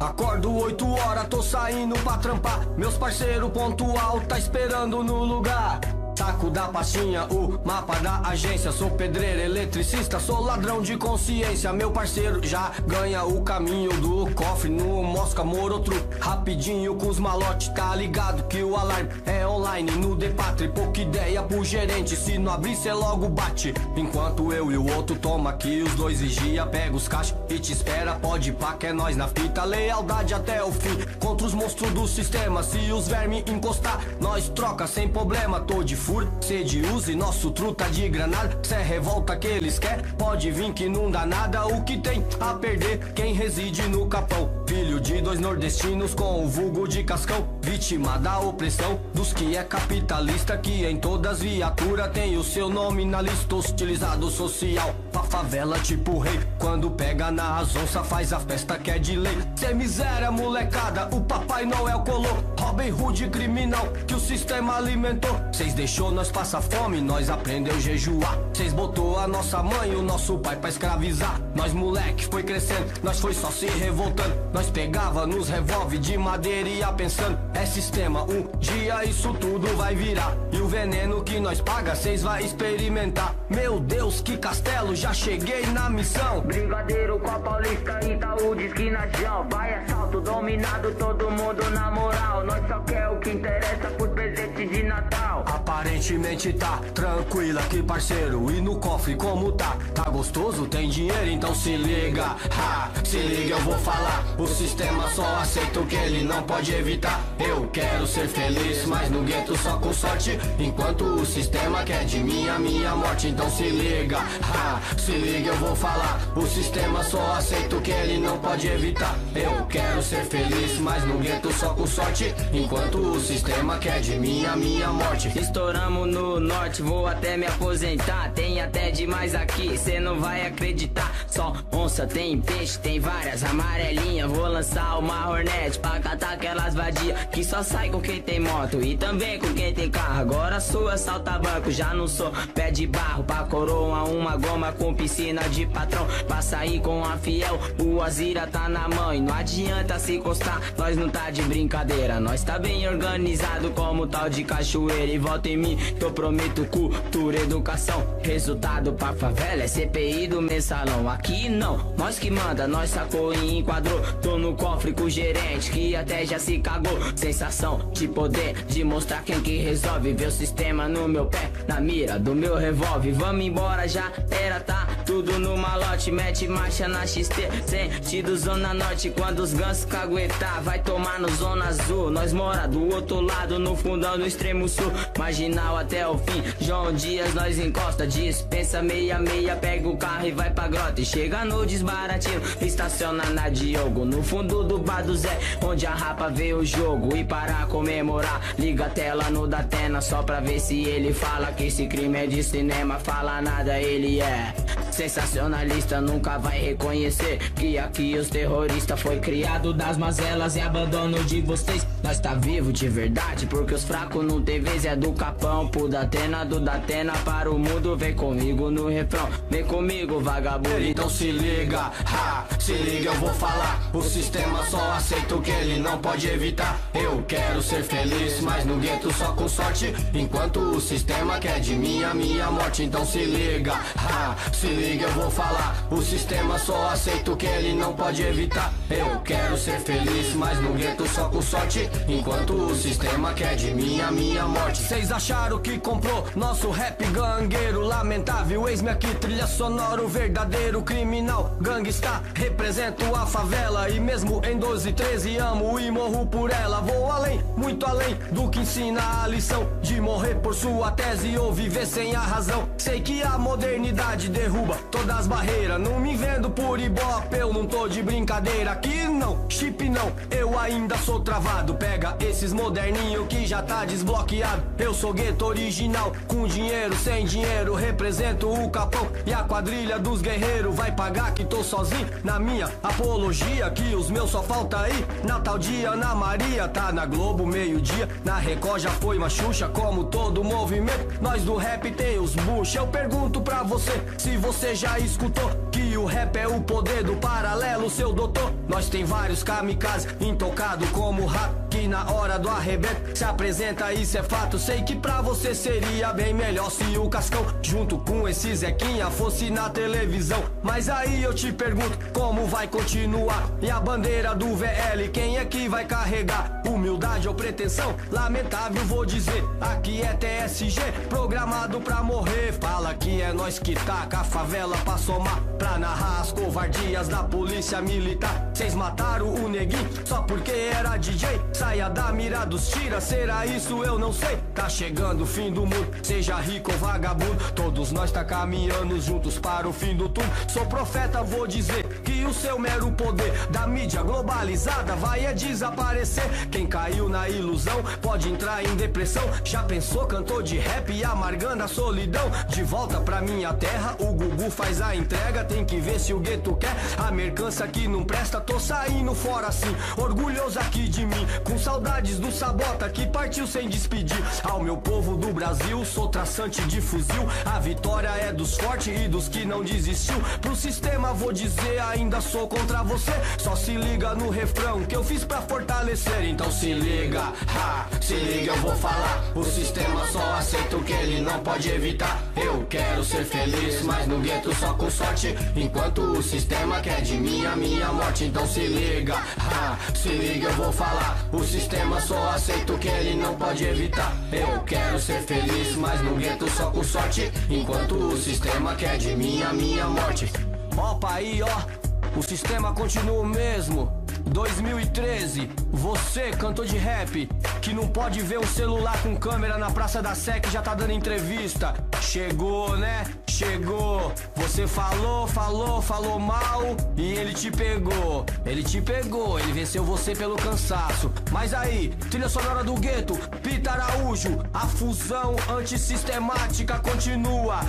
Acordo oito horas, tô saindo pra trampar. Meus parceiro pontual tá esperando no lugar. Saco da pastinha, o mapa da agência. Sou pedreiro, eletricista, sou ladrão de consciência. Meu parceiro já ganha o caminho do cofre. No Mosca Morotru, rapidinho com os malotes. Tá ligado que o alarme é online no Depatre. Pouca ideia pro gerente, se não abrir cê logo bate. Enquanto eu e o outro toma aqui, os dois vigia, pega os caixa e te espera. Pode pá que é nós na fita, lealdade até o fim. Contra os monstros do sistema, se os vermes encostar, nós troca sem problema. Tô de furo, cê de uso e nosso truta de granada. Cê é revolta que eles querem, pode vir que não dá nada. O que tem a perder quem reside no Capão? Filho de dois nordestinos com o vulgo de Cascão, vítima da opressão dos que é capitalista, que em todas viatura tem o seu nome na lista. Hostilizado social, pra favela tipo rei, quando pega na azonça faz a festa que é de lei. Cê miséria molecada, o Papai Noel colou. Robin Hood criminal que o sistema alimentou. Cês deixou nós passar fome, nós aprendeu jejuar. Cês botou a nossa mãe e o nosso pai pra escravizar. Nós moleque foi crescendo, nós foi só se revoltando. Nós pegava nos revolve de madeira e ia pensando. É sistema, um dia isso tudo vai virar. E o veneno que nós paga, cês vai experimentar. Meu Deus, que castelo, já cheguei na missão. Brigadeiro com a Paulista, Itaú de esquina Jal. Vai assalto, dominado, todo mundo na moral. Nós só quer o que interessa por presente de Natal. Aparentemente tá tranquila, que parceiro, e no cofre como tá? Tá gostoso? Tem dinheiro? Então se liga, ha, se liga, eu vou falar. O sistema só aceita o que ele não pode evitar. Eu quero ser feliz, mas no gueto só com sorte. Enquanto o sistema quer de mim a minha morte. Então se liga, ha, se liga, eu vou falar. O sistema só aceita o que ele não pode evitar. Eu quero ser feliz, mas no gueto só com sorte. Enquanto o sistema quer de mim a minha morte. Estouramos no norte, vou até me aposentar. Tem até demais aqui, cê não vai acreditar. Só onça, tem peixe, tem várias amarelinhas. Vou lançar uma hornete pra catar aquelas vadias que só sai com quem tem moto e também com quem tem carro. Agora sou assalta banco, já não sou pé de barro. Pra coroa uma goma com piscina de patrão. Pra sair com a fiel, o Azira tá na mão. E não adianta se encostar, nós não tá de brincadeira. Nós tá bem organizado como tal de cachoeira. E volta em mim, eu prometo cultura, educação. Resultado pra favela é C P I do mensalão. Aqui não, nós que manda, nós sacou e enquadrou. Tô no cofre com o gerente que até já se cagou. Sensação de poder, de mostrar quem que resolve. Ver o sistema no meu pé, na mira do meu revólver. Vamos embora, já era, tá? tudo no malote, mete marcha na X T, sentido zona norte, quando os gansos caguetar, vai tomar no zona azul, nós mora do outro lado, no fundão do extremo sul, marginal até o fim, João Dias nós encosta, dispensa meia meia, pega o carro e vai pra grota, e chega no desbaratinho, estaciona na Diogo, no fundo do bar do Zé, onde a rapa vê o jogo, e para comemorar, liga a tela no Datena, só pra ver se ele fala que esse crime é de cinema, fala nada, ele é sensacionalista, nunca vai reconhecer que aqui os terroristas foi criado das mazelas e abandono de vocês. Nós tá vivo de verdade, porque os fracos não tem vez, é do capão pro Datena, do Datena para o mundo, vem comigo no refrão, vem comigo vagabundo. Então se liga, ha, se liga, eu vou falar, o sistema só aceita o que ele não pode evitar. Eu quero ser feliz, mas no gueto só com sorte, enquanto o sistema quer de mim a minha morte. Então se liga, ha, se liga, eu vou falar, o sistema só aceita o que ele não pode evitar. Eu quero ser feliz, mas no gueto só com sorte, enquanto o sistema quer de mim a minha morte. Vocês acharam que comprou nosso rap gangueiro, lamentável, eis-me aqui, trilha sonora, o verdadeiro criminal gangsta, represento a favela, e mesmo em doze, treze amo e morro por ela. Vou além, muito além do que ensina a lição, de morrer por sua tese ou viver sem a razão. Sei que a modernidade derruba todas as barreiras, não me vendo por ibope, eu não tô de brincadeira, aqui não, chip não, eu ainda sou travado. Pega esses moderninhos que já tá desbloqueado. Eu sou gueto original, com dinheiro, sem dinheiro, represento o capão e a quadrilha dos guerreiros. Vai pagar que tô sozinho na minha apologia, que os meus só falta aí na tal dia, na Maria, tá na Globo meio-dia, na Record já foi uma Xuxa, como todo movimento, nós do rap tem os bucha. Eu pergunto pra você, se você já escutou que o rap é o poder do paralelo, seu doutor. Nós tem vários kamikazes, intocado como rato, que na hora do arrebento se apresenta, isso é fato. Sei que pra você seria bem melhor se o Cascão junto com esse Zequinha fosse na televisão. Mas aí eu te pergunto, como vai continuar? E a bandeira do V L, quem é que vai carregar? Humildade ou pretensão? Lamentável vou dizer, aqui é T S G, programado pra morrer. Fala que é nós que taca a favela pra somar, pra narrar as covardias da polícia militar. Cês mataram o neguinho só porque era D J, saia da mira dos tira, será isso? Eu não sei. Tá chegando o fim do mundo, seja rico ou vagabundo, todos nós tá caminhando juntos para o fim do túmulo. Sou profeta, vou dizer que o seu mero poder da mídia globalizada vai é desaparecer. Quem caiu na ilusão pode entrar em depressão. Já pensou, cantor de rap amargando a solidão? De volta pra minha terra, o Gugu faz a entrega, tem que ver se o gueto quer a mercância que não presta. Tô saindo fora assim, orgulhoso aqui de mim, com saudades do Sabota que partiu sem despedir. Ao meu povo do Brasil, sou traçante de fuzil, a vitória é dos fortes e dos que não desistiu. Pro sistema vou dizer, ainda sou contra você, só se liga no refrão que eu fiz pra fortalecer. Então se liga, ha, se liga, eu vou falar, o sistema só aceita o que ele não pode evitar. Eu quero ser feliz, mas no gueto só com sorte, enquanto o sistema quer de mim a minha morte. Então se liga, ha, se liga, eu vou falar, o sistema só aceita o que ele não pode evitar. Eu quero ser feliz, mas no gueto só com sorte, enquanto o sistema quer de mim a minha morte. Opa aí, ó, o sistema continua o mesmo. Dois mil e treze, você, cantor de rap, que não pode ver um celular com câmera na Praça da Sé, que já tá dando entrevista. Chegou, né? Chegou. Você falou, falou, falou mal e ele te pegou. Ele te pegou, ele venceu você pelo cansaço. Mas aí, trilha sonora do gueto, Pita Araújo, a fusão antissistemática continua.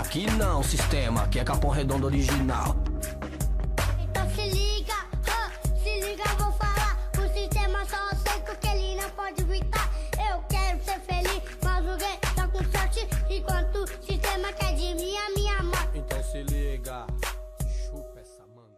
Aqui não, sistema, aqui é Capão Redondo original. Então se liga, oh, se liga, eu vou falar, o sistema só aceita o que ele não pode evitar. Eu quero ser feliz, mas o gueto tá com sorte, enquanto o sistema quer de mim a minha morte. Então se liga. Chupa essa manga.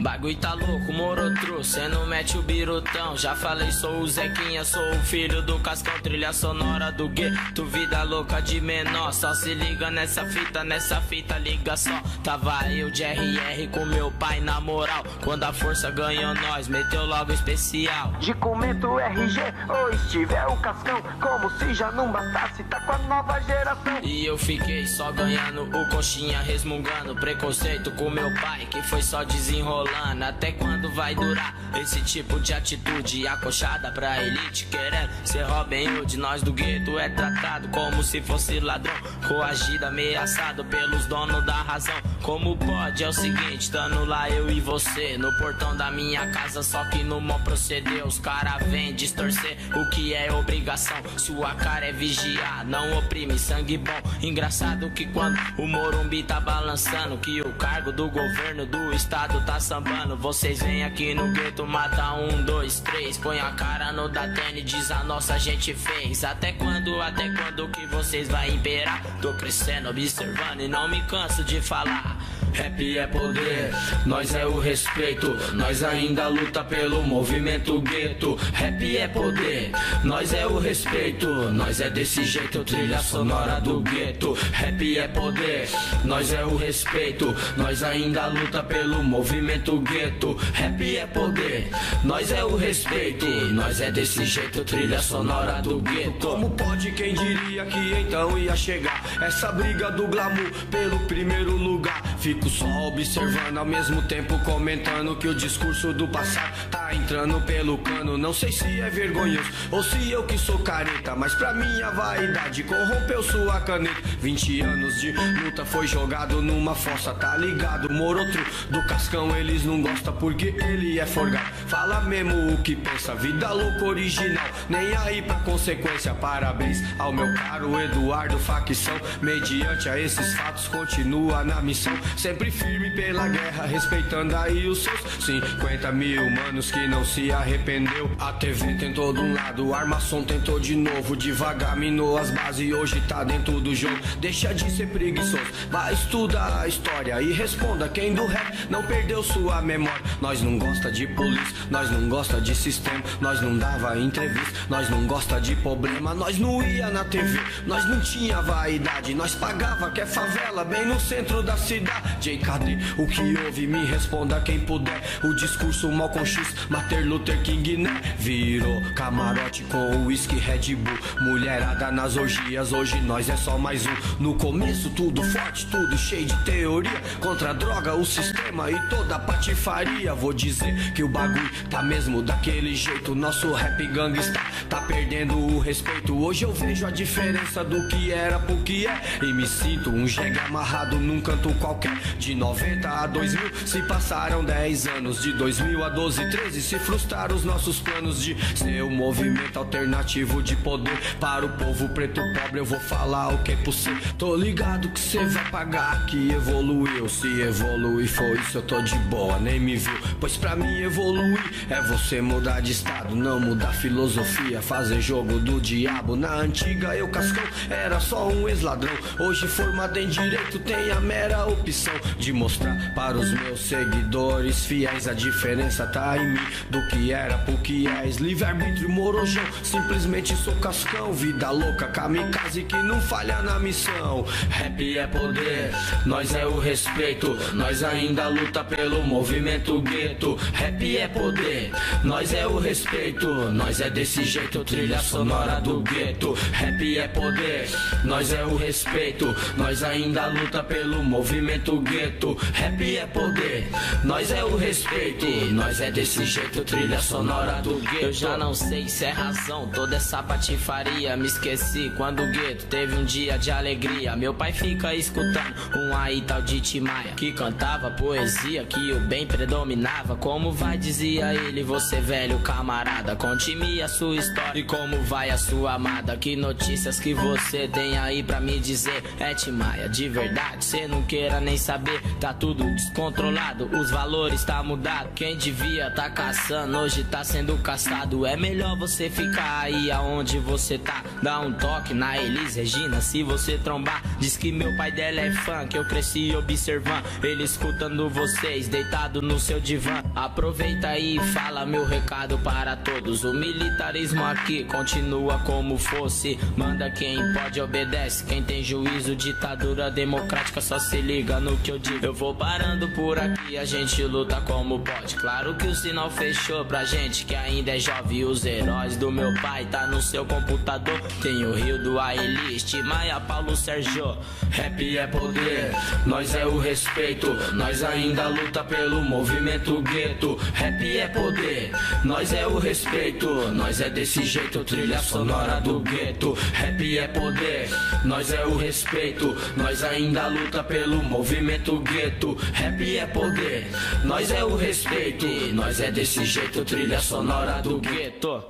Bagulho tá louco, morotru, cê não mete o birutão. Já falei, sou o Zequinha, sou o filho do Cascão. Trilha sonora do gueto, vida louca de menor. Só se liga nessa fita, nessa fita liga só. Tava eu de R R com meu pai na moral. Quando a força ganhou nós, meteu logo especial. De comento R G, hoje tiver o Cascão. Como se já não bastasse, tá com a nova geração. E eu fiquei só ganhando, o coxinha resmungando. Preconceito com meu pai, que foi só desenrolando. Até quando vai durar esse tipo de atitude? Acochada pra elite, querendo ser Robin Hood. Nós do gueto é tratado como se fosse ladrão, coagido, ameaçado pelos donos da razão. Como pode? É o seguinte, tando lá eu e você no portão da minha casa, só que no mó proceder. Os cara vem distorcer o que é obrigação. Sua cara é vigiar, não oprime, sangue bom. Engraçado que quando o Morumbi tá balançando, que o cargo do governo do estado tá sambando. Vocês vêm aqui no gueto, mata um, dois, três, põe a cara no Datena e diz a nossa gente fez. Até quando, até quando que vocês vai imperar? Tô crescendo, observando e não me canso de falar. Rap é poder, nós é o respeito, nós ainda luta pelo movimento gueto. Rap é poder, nós é o respeito, nós é desse jeito, trilha sonora do gueto. Rap é poder, nós é o respeito, nós ainda luta pelo movimento gueto. Rap é poder, nós é o respeito, nós é desse jeito, trilha sonora do gueto. Como pode, quem diria que então ia chegar essa briga do glamour pelo primeiro lugar? Fico só observando, ao mesmo tempo comentando que o discurso do passado tá entrando pelo cano. Não sei se é vergonhoso ou se eu que sou careta, mas pra minha vaidade corrompeu sua caneta. Vinte anos de luta foi jogado numa fossa, tá ligado? Morotru do Cascão eles não gostam porque ele é forgado. Fala mesmo o que pensa, vida louca original, nem aí pra consequência. Parabéns ao meu caro Eduardo Facção, mediante a esses fatos continua na missão. Sempre firme pela guerra, respeitando aí os seus cinquenta mil manos que não se arrependeu. A T V tentou de um lado, a armação tentou de novo. Devagar minou as bases e hoje tá dentro do jogo. Deixa de ser preguiçoso, vai estudar a história e responda quem do rap não perdeu sua memória. Nós não gosta de polícia, nós não gosta de sistema, nós não dava entrevista, nós não gosta de problema. Nós não ia na T V, nós não tinha vaidade, nós pagava que é favela bem no centro da cidade. J K D, o que houve? Me responda quem puder. O discurso Malcolm X, Martin Luther King, né? Virou camarote com whisky, Red Bull, mulherada nas orgias, hoje nós é só mais um. No começo tudo forte, tudo cheio de teoria, contra a droga, o sistema e toda a patifaria. Vou dizer que o bagulho tá mesmo daquele jeito, nosso rap gangsta tá perdendo o respeito. Hoje eu vejo a diferença do que era pro que é, e me sinto um jegue amarrado num canto qualquer. De noventa a dois mil se passaram dez anos, de dois mil a doze, treze se frustraram os nossos planos de ser um movimento alternativo de poder para o povo preto pobre. Eu vou falar o que é possível, tô ligado que cê vai pagar que evoluiu. Se evoluir foi isso, eu tô de boa, nem me viu, pois pra mim evoluir é você mudar de estado, não mudar filosofia, fazer jogo do diabo. Na antiga eu, Cascão, era só um ex-ladrão, hoje formado em direito tem a mera opinião de mostrar para os meus seguidores fiéis. A diferença tá em mim, do que era pro que és. Livre-arbítrio, morojão, simplesmente sou Cascão. Vida louca, kamikaze que não falha na missão. Rap é poder, nós é o respeito, nós ainda luta pelo movimento gueto. Rap é poder, nós é o respeito, nós é desse jeito, trilha sonora do gueto. Rap é poder, nós é o respeito, nós ainda luta pelo movimento gueto. Rap é poder, nós é o respeito, nós é desse jeito, trilha sonora do gueto. Eu já não sei se é razão toda essa patifaria, me esqueci quando o gueto teve um dia de alegria. Meu pai fica escutando um aí tal de Tim Maia, que cantava poesia, que o bem predominava. Como vai, dizia ele, você velho camarada, conte-me a sua história e como vai a sua amada. Que notícias que você tem aí pra me dizer? É Tim Maia, de verdade, cê não queira nem saber, tá tudo descontrolado, os valores tá mudado. Quem devia tá caçando, hoje tá sendo caçado. É melhor você ficar aí aonde você tá. Dá um toque na Elis Regina se você trombar. Diz que meu pai dela é fã, que eu cresci observando ele escutando vocês, deitado no seu divã. Aproveita aí e fala meu recado para todos. O militarismo aqui continua como fosse. Manda quem pode, obedece, quem tem juízo. Ditadura democrática, só se liga no que eu digo. Eu vou parando por aqui, a gente luta como pode. Claro que o sinal fechou pra gente que ainda é jovem. Os heróis do meu pai tá no seu computador. Tem o Rio do Aelis, Tim Maia, Paulo Sérgio. Rap é poder, nós é o respeito. Nós ainda luta pelo movimento gueto. Rap é poder, nós é o respeito. Nós é desse jeito, trilha sonora do gueto. Rap é poder, nós é o respeito. Nós ainda luta pelo movimento gueto. Rap é poder, nós é o respeito. Nós é desse jeito, trilha sonora do gueto.